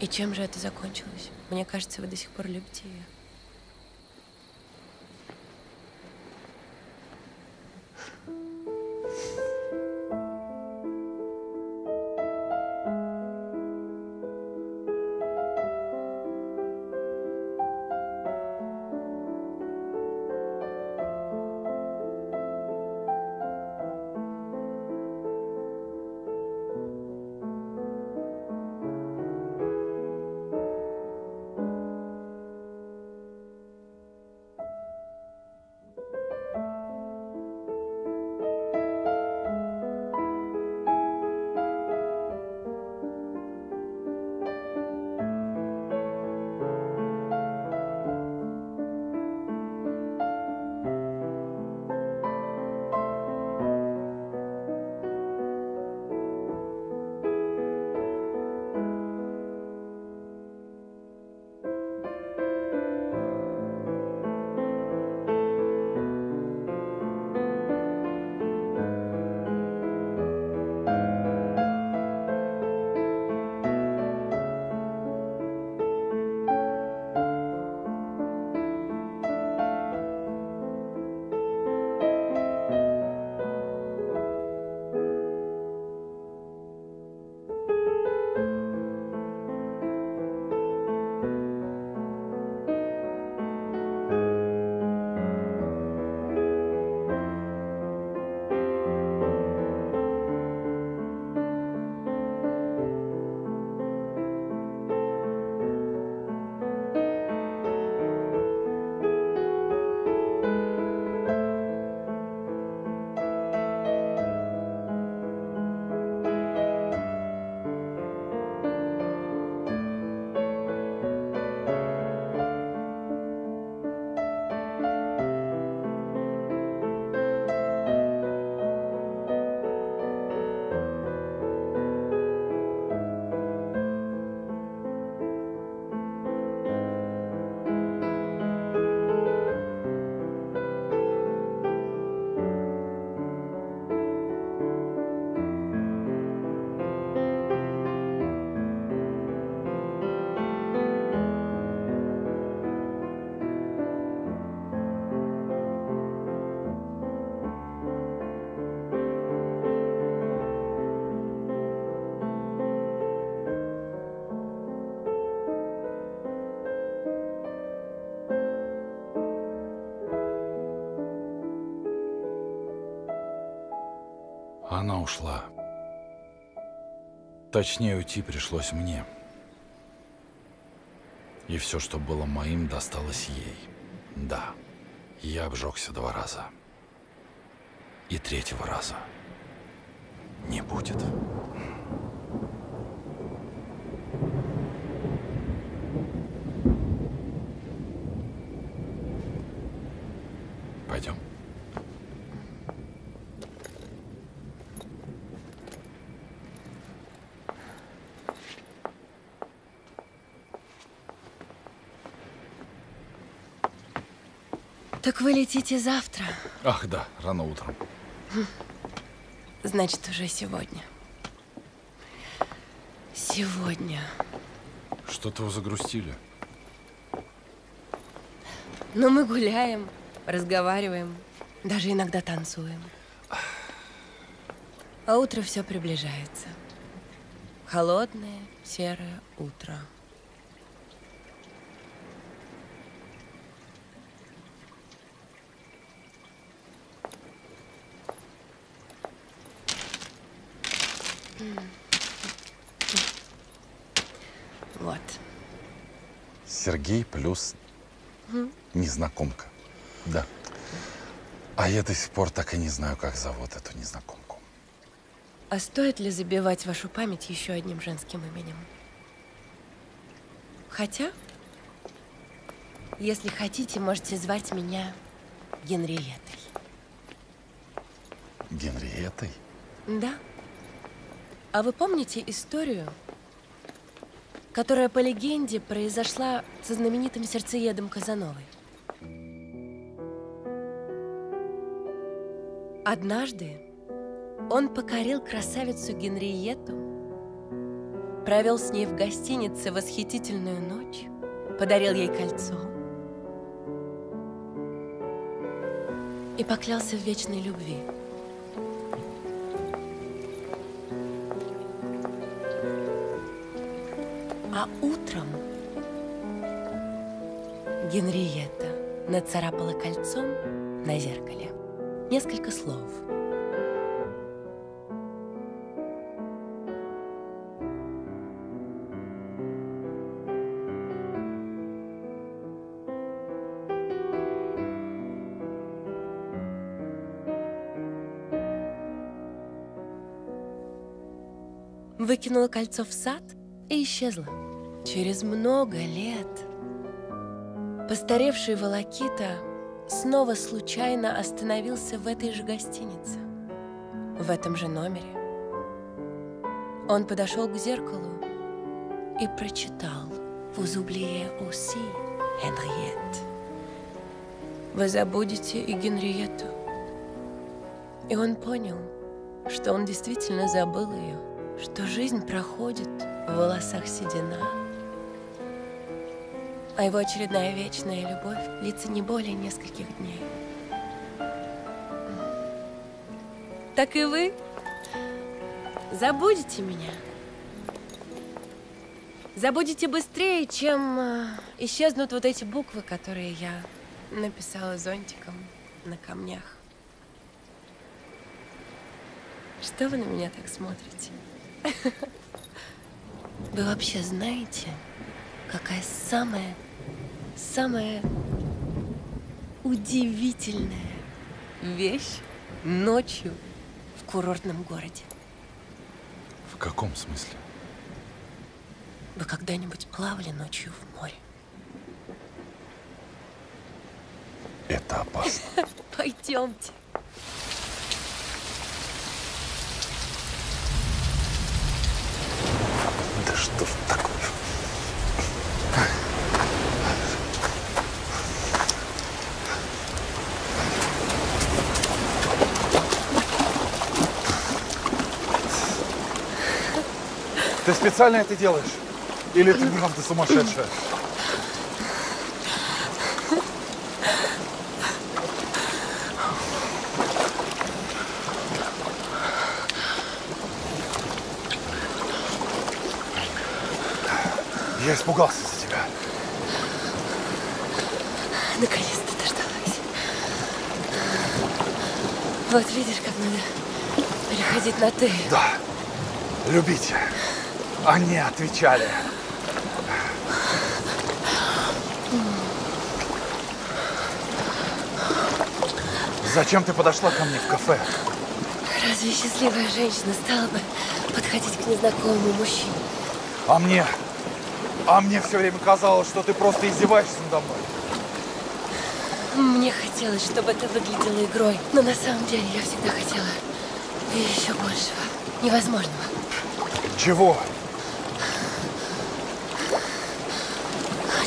И чем же это закончилось? Мне кажется, вы до сих пор любите ее. Она ушла. Точнее, уйти пришлось мне. И все, что было моим, досталось ей. Да, я обжегся два раза. И третьего раза не будет. Пойдем. Так вы летите завтра? Ах, да, рано утром. Значит, уже сегодня. Сегодня. Что-то вы загрустили. Но мы гуляем, разговариваем, даже иногда танцуем. А утро все приближается. Холодное, серое утро. Вот. Сергей плюс незнакомка. Да. А я до сих пор так и не знаю, как зовут эту незнакомку. А стоит ли забивать вашу память еще одним женским именем? Хотя, если хотите, можете звать меня Генриеттой. Генриеттой? Да. А вы помните историю, которая, по легенде, произошла со знаменитым сердцеедом Казановой? Однажды он покорил красавицу Генриетту, провел с ней в гостинице восхитительную ночь, подарил ей кольцо и поклялся в вечной любви. А утром Генриетта нацарапала кольцом на зеркале несколько слов. Выкинула кольцо в сад и исчезла. Через много лет постаревший волокита снова случайно остановился в этой же гостинице, в этом же номере. Он подошел к зеркалу и прочитал: «Vous oubliez aussi, Henriette». «Вы забудете и Генриетту». И он понял, что он действительно забыл ее, что жизнь проходит, в волосах седина, а его очередная вечная любовь длится не более нескольких дней. Так и вы забудете меня. Забудете быстрее, чем исчезнут вот эти буквы, которые я написала зонтиком на камнях. Что вы на меня так смотрите? Вы вообще знаете, какая самая, самая удивительная вещь ночью в курортном городе? В каком смысле? Вы когда-нибудь плавали ночью в море? Это опасно. Пойдемте. Да что ж такое? Ты специально это делаешь? Или ты правда сумасшедшая? Я испугался за тебя. Наконец-то дождалась. Вот видишь, как надо переходить. переходить на «ты». Да. Любите. Они отвечали. Зачем ты подошла ко мне в кафе? Разве счастливая женщина стала бы подходить к незнакомому мужчине? А мне? А мне все время казалось, что ты просто издеваешься надо мной. Мне хотелось, чтобы это выглядело игрой. Но на самом деле я всегда хотела еще большего. Невозможного. Чего?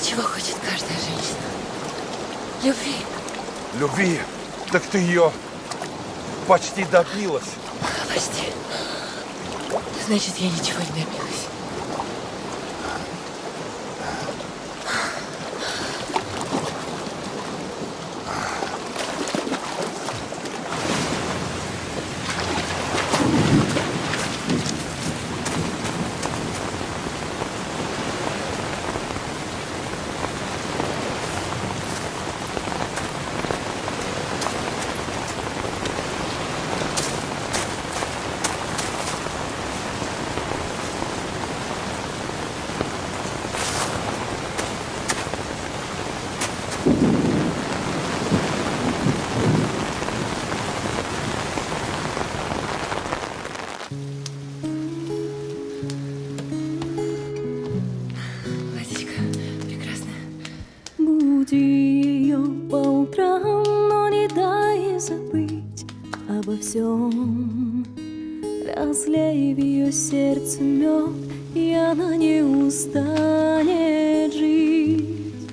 Чего хочет каждая женщина? Любви. Любви? Так ты ее почти добилась. Почти. Значит, я ничего не добилась. Разлей в ее сердце мед, и она не устанет жить.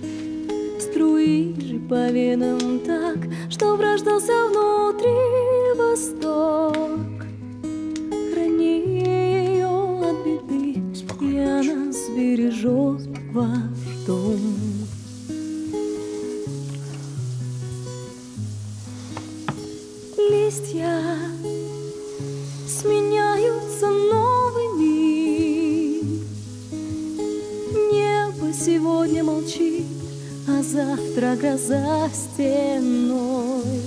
Струи же по венам так, что рождался внутри восток. Храни ее от беды, и она сбережет ваш дом. Листья сменяются новыми. Небо сегодня молчит, а завтра гроза стеной.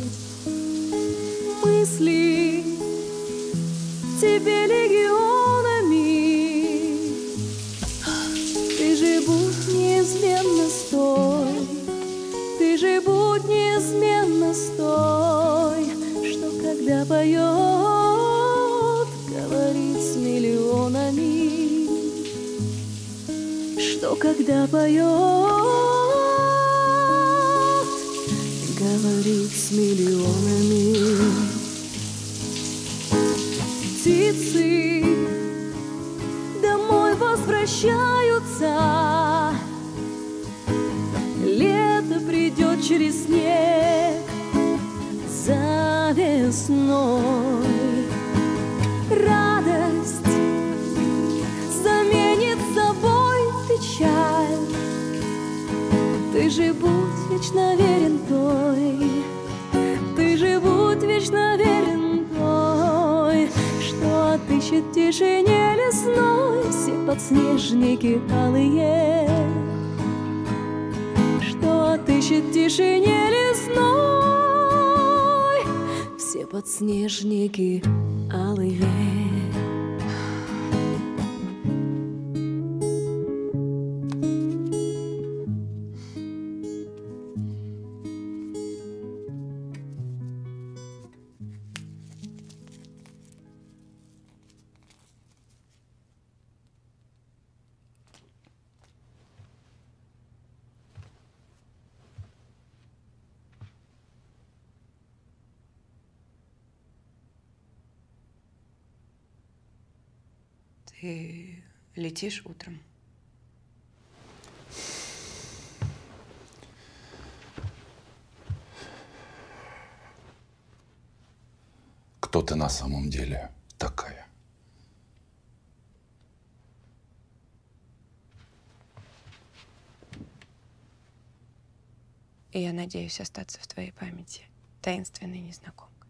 Мысли тебе легионами. Ты же будь неизменно стой, ты же будь неизменно стой, что когда поешь, говорит с миллионами, что когда поет, говорит с миллионами. Птицы домой возвращаются, лето придет через снег за весной. Радость заменит собой печаль. Ты же будь вечно верен той, ты же будь вечно верен той, что отыщет в тишине лесной все подснежники алые, что отыщет в тишине лесной все подснежники алые. Ты летишь утром? Кто ты на самом деле такая? Я надеюсь остаться в твоей памяти таинственной незнакомкой.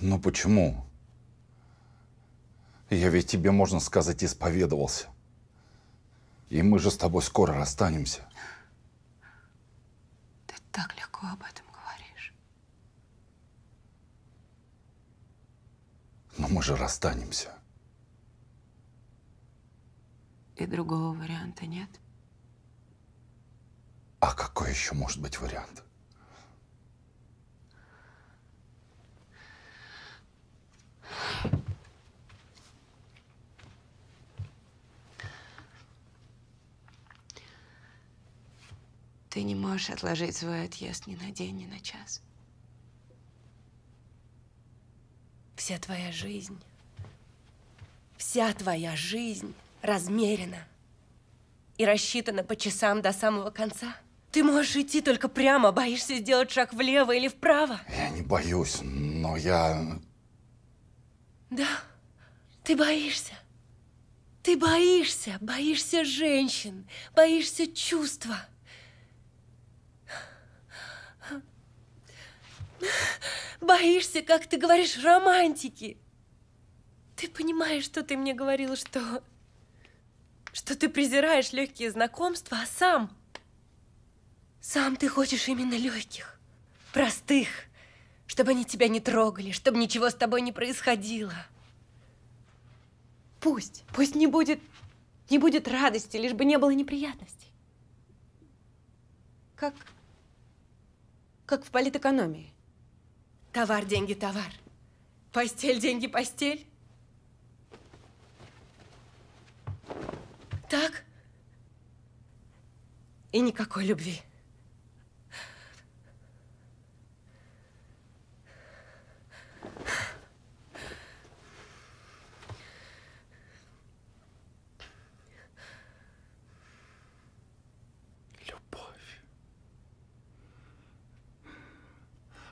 Но почему? Я ведь тебе, можно сказать, исповедовался. И мы же с тобой скоро расстанемся. Ты так легко об этом говоришь. Но мы же расстанемся. И другого варианта нет? А какой еще может быть вариант? Ты не можешь отложить свой отъезд ни на день, ни на час. Вся твоя жизнь, вся твоя жизнь размерена и рассчитана по часам до самого конца. Ты можешь идти только прямо, боишься сделать шаг влево или вправо. Я не боюсь, но я… Да, ты боишься. Ты боишься, боишься женщин, боишься чувства. Боишься, как ты говоришь, романтики. Ты понимаешь, что ты мне говорила, что… что ты презираешь легкие знакомства, а сам… сам ты хочешь именно легких, простых, чтобы они тебя не трогали, чтобы ничего с тобой не происходило. Пусть, пусть не будет, не будет радости, лишь бы не было неприятностей. Как… как в политэкономии. Товар, деньги, товар. Постель, деньги, постель. Так? И никакой любви.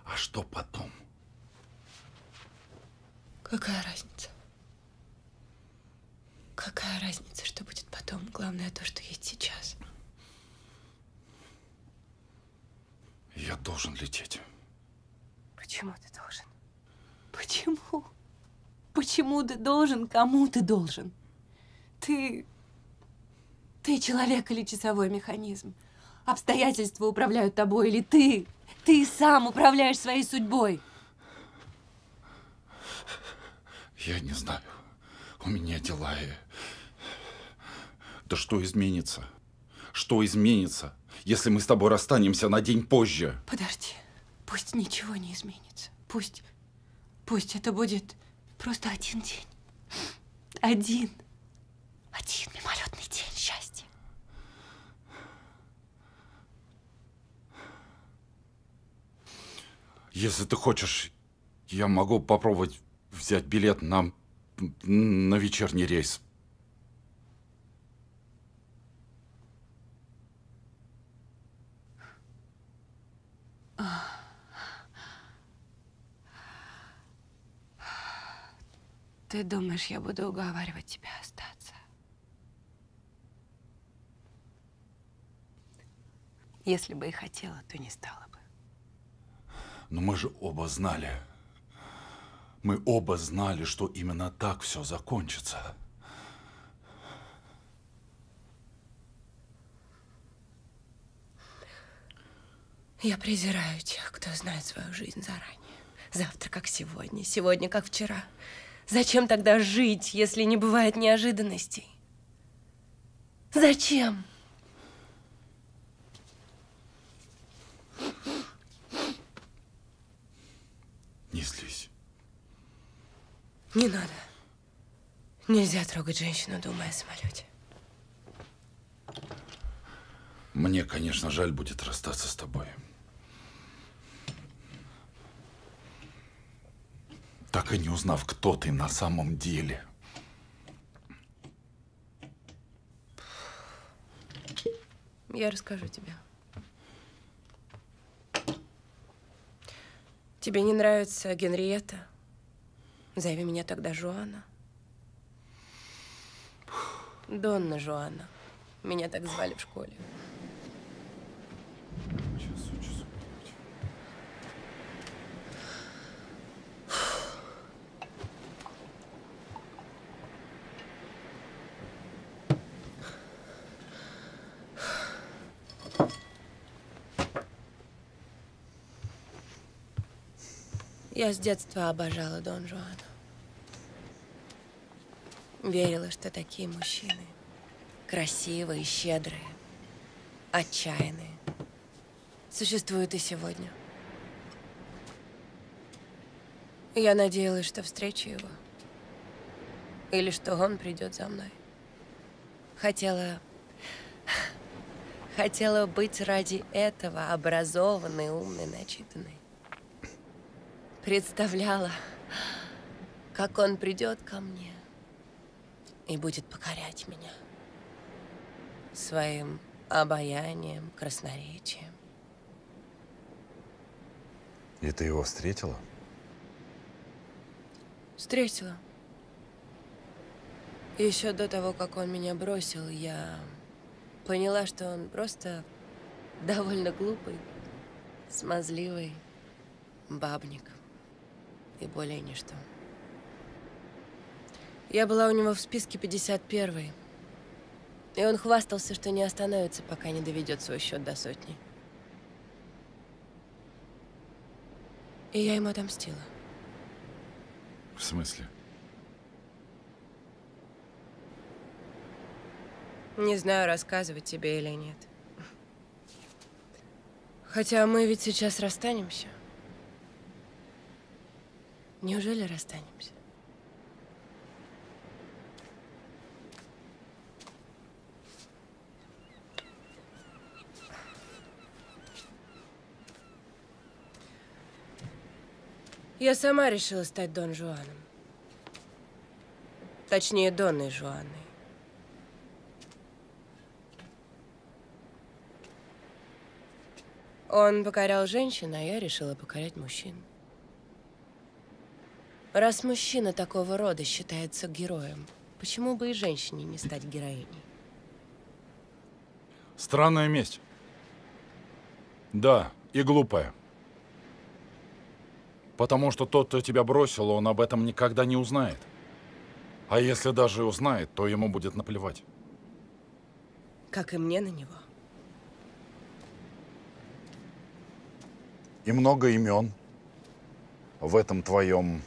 А что потом? Какая разница? Какая разница, что будет потом? Главное то, что есть сейчас. Я должен лететь. Почему ты должен? Почему? Почему ты должен? Кому ты должен? Ты… Ты человек или часовой механизм? Обстоятельства управляют тобой или ты? Ты сам управляешь своей судьбой. Я не знаю. У меня дела. Да что изменится? Что изменится, если мы с тобой расстанемся на день позже? Подожди. Пусть ничего не изменится. Пусть… Пусть это будет просто один день. Один. Один мимолетный день счастья. Если ты хочешь, я могу попробовать взять билет на, на вечерний рейс. Ты думаешь, я буду уговаривать тебя остаться? Если бы и хотела, то не стала бы. Но мы же оба знали, мы оба знали, что именно так все закончится. Я презираю тех, кто знает свою жизнь заранее. Завтра как сегодня, сегодня как вчера. Зачем тогда жить, если не бывает неожиданностей? Зачем? Не злись. Не надо. Нельзя трогать женщину, думая о самолете. Мне, конечно, жаль будет расстаться с тобой. Так и не узнав, кто ты на самом деле. Я расскажу тебе. Тебе не нравится Генриетта? Зови меня тогда Жуана. Донна Жуана. Меня так звали в школе. Часу, часу, Я с детства обожала Дон Жуана. Верила, что такие мужчины красивые, щедрые, отчаянные существуют и сегодня. Я надеялась, что встречу его. Или что он придет за мной. Хотела... Хотела быть ради этого образованной, умной, начитанной. Представляла, как он придет ко мне и будет покорять меня своим обаянием, красноречием. И ты его встретила? Встретила. Еще до того, как он меня бросил, я поняла, что он просто довольно глупый, смазливый бабник и более ничто. Я была у него в списке пятьдесят первой, и он хвастался, что не остановится, пока не доведет свой счет до сотни. И я ему отомстила. В смысле? Не знаю, рассказывать тебе или нет. Хотя мы ведь сейчас расстанемся. Неужели расстанемся? Я сама решила стать Дон Жуаном. Точнее, Донной Жуанной. Он покорял женщин, а я решила покорять мужчин. Раз мужчина такого рода считается героем, почему бы и женщине не стать героиней? Странная месть. Да, и глупая. Потому что тот, кто тебя бросил, он об этом никогда не узнает. А если даже узнает, то ему будет наплевать. Как и мне на него. И много имен в этом твоем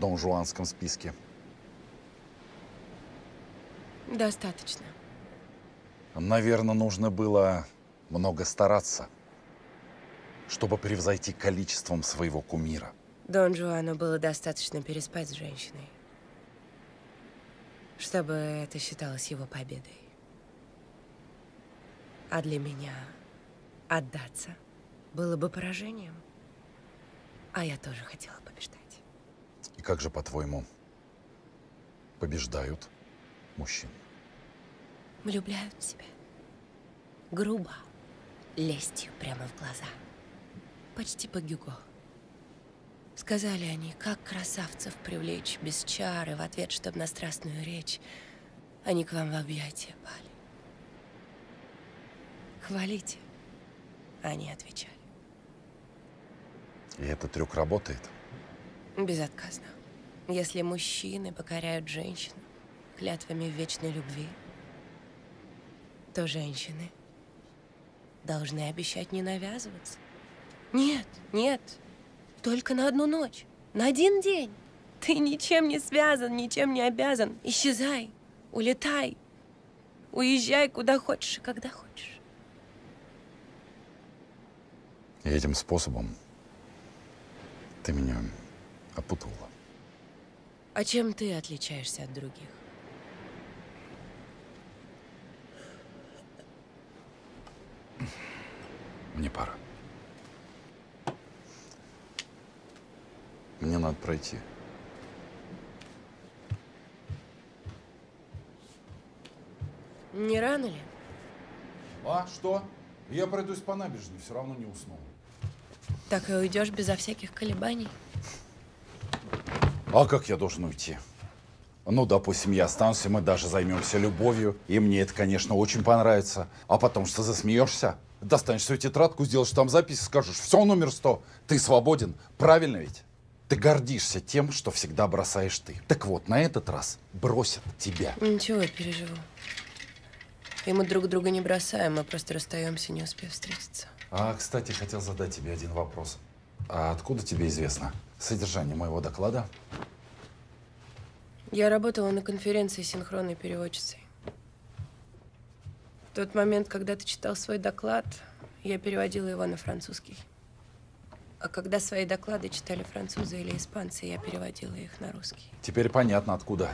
дон-жуанском списке. Достаточно. Наверное, нужно было много стараться, чтобы превзойти количеством своего кумира. Дон Жуану было достаточно переспать с женщиной, чтобы это считалось его победой. А для меня отдаться было бы поражением. А я тоже хотела побеждать. И как же, по-твоему, побеждают мужчин? Влюбляют в себя. Грубо, лестью прямо в глаза. Почти по Гюго. Сказали они, как красавцев привлечь без чары в ответ, чтобы на страстную речь они к вам в объятия пали. Хвалите, они отвечали. И этот трюк работает? Безотказно. Если мужчины покоряют женщин клятвами вечной любви, то женщины должны обещать не навязываться. Нет, нет, только на одну ночь, на один день. Ты ничем не связан, ничем не обязан. Исчезай, улетай, уезжай куда хочешь и когда хочешь. И этим способом ты меня опутывала. А чем ты отличаешься от других? Мне пора. Мне надо пройти. Не рано ли? А, что? Я пройдусь по набережной, все равно не усну. Так и уйдешь безо всяких колебаний? А как я должен уйти? Ну, допустим, я останусь, и мы даже займемся любовью. И мне это, конечно, очень понравится. А потом что, засмеешься? Достанешь свою тетрадку, сделаешь там запись, скажешь, все, номер сто, ты свободен. Правильно ведь? Ты гордишься тем, что всегда бросаешь ты. Так вот, на этот раз бросят тебя. Ничего, я переживу. И мы друг друга не бросаем, мы просто расстаемся, не успев встретиться. А, кстати, хотел задать тебе один вопрос. А откуда тебе известно содержание моего доклада? Я работала на конференции синхронной переводчицей. В тот момент, когда ты читал свой доклад, я переводила его на французский. А когда свои доклады читали французы или испанцы, я переводила их на русский. Теперь понятно, откуда.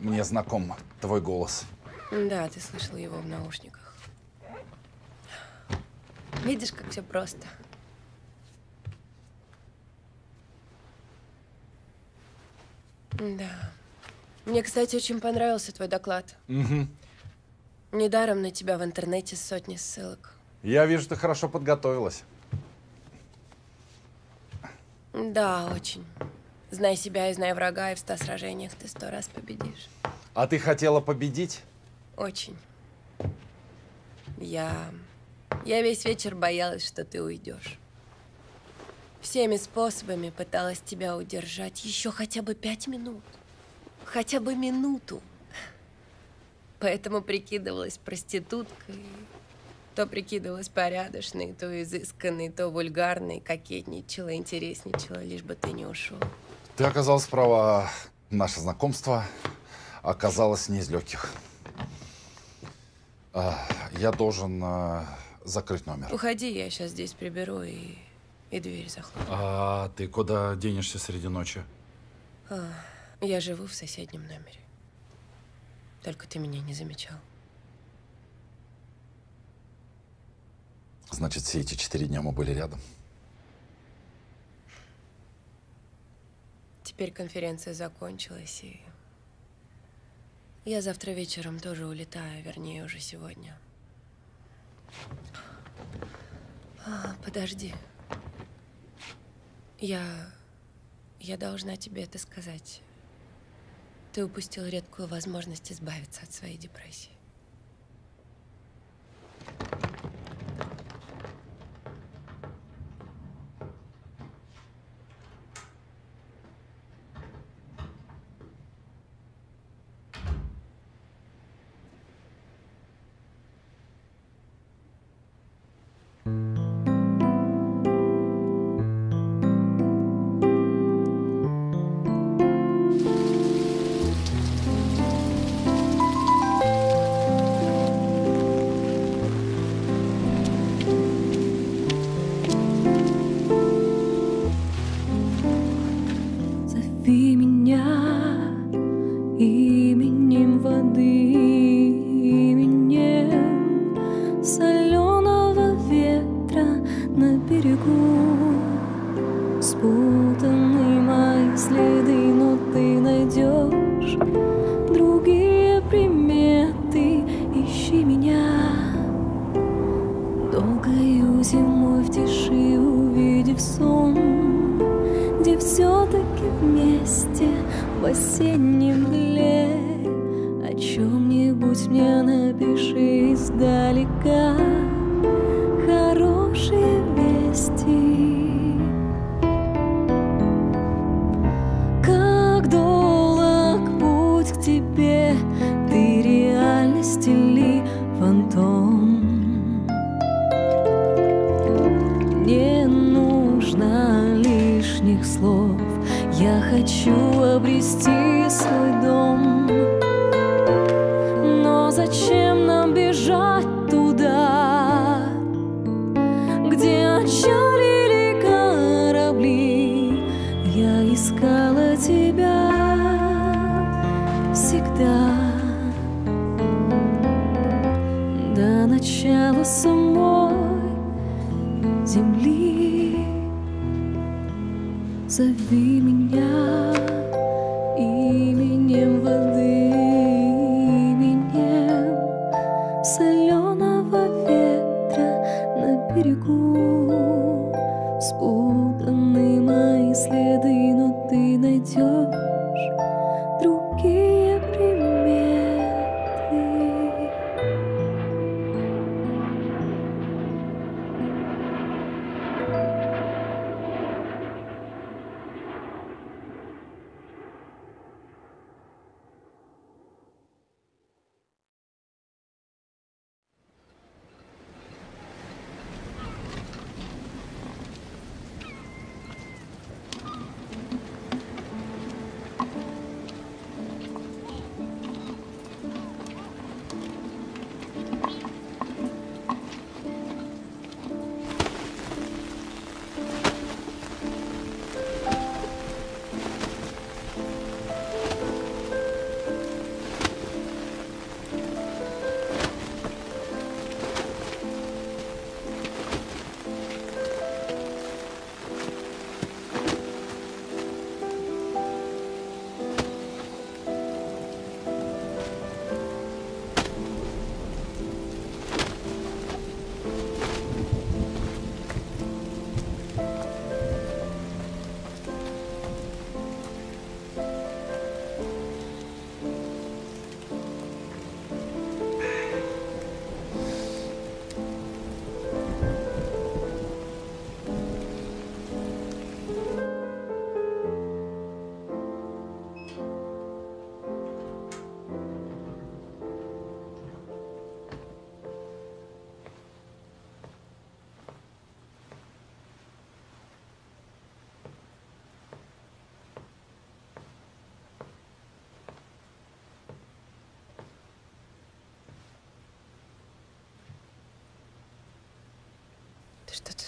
Мне знаком твой голос. Да, ты слышал его в наушниках. Видишь, как все просто. Да. Мне, кстати, очень понравился твой доклад. Угу. Недаром на тебя в интернете сотни ссылок. Я вижу, ты хорошо подготовилась. Да, очень. Знай себя и знай врага, и в ста сражениях ты сто раз победишь. А ты хотела победить? Очень. Я... Я весь вечер боялась, что ты уйдешь. Всеми способами пыталась тебя удержать еще хотя бы пять минут. Хотя бы минуту. Поэтому прикидывалась проституткой. То прикидывалась порядочной, то изысканной, то вульгарной, кокетничала, интересничала, лишь бы ты не ушел. Ты оказалась права. Наше знакомство оказалось не из легких. Я должен закрыть номер. Уходи, я сейчас здесь приберу и, и дверь захлопну. А ты куда денешься среди ночи? А, я живу в соседнем номере. Только ты меня не замечал. Значит, все эти четыре дня мы были рядом. Теперь конференция закончилась, и я завтра вечером тоже улетаю, вернее, уже сегодня. А, подожди. Я... Я должна тебе это сказать. Ты упустил редкую возможность избавиться от своей депрессии.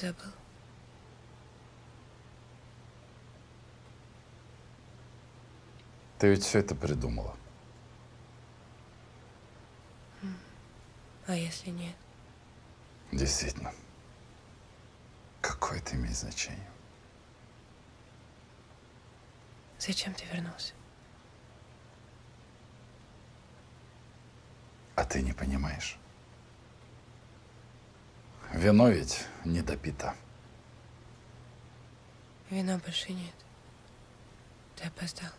забыл. Ты ведь все это придумала. А если нет? Действительно. Какое это имеет значение? Зачем ты вернулся? А ты не понимаешь. Вино ведь не допито. Вина больше нет. Ты опоздал.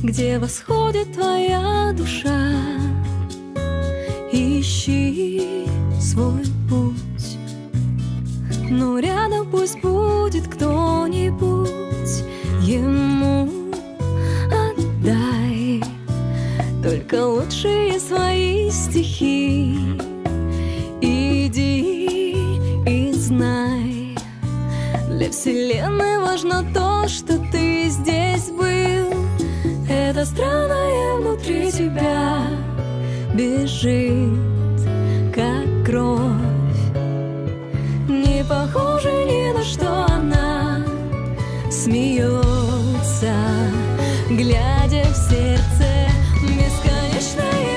Где восходит твоя душа, ищи свой путь, но рядом пусть будет кто-нибудь, ему отдай только лучшие свои стихи. Иди и знай, для вселенной важно то, что ты здесь был. Это странное внутри тебя бежит, как кровь. Не похоже ни на что она смеется, глядя в сердце бесконечное.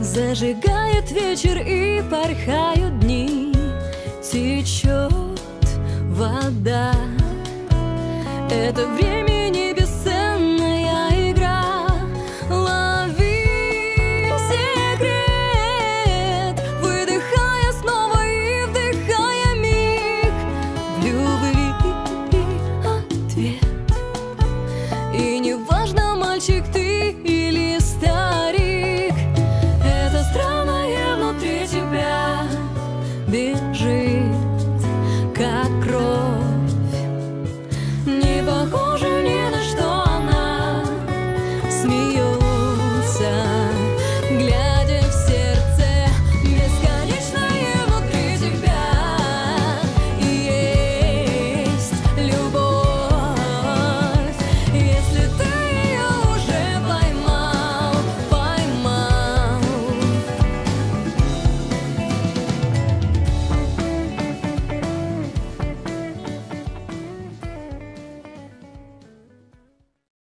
Зажигает вечер и порхают дни, течет вода. Это время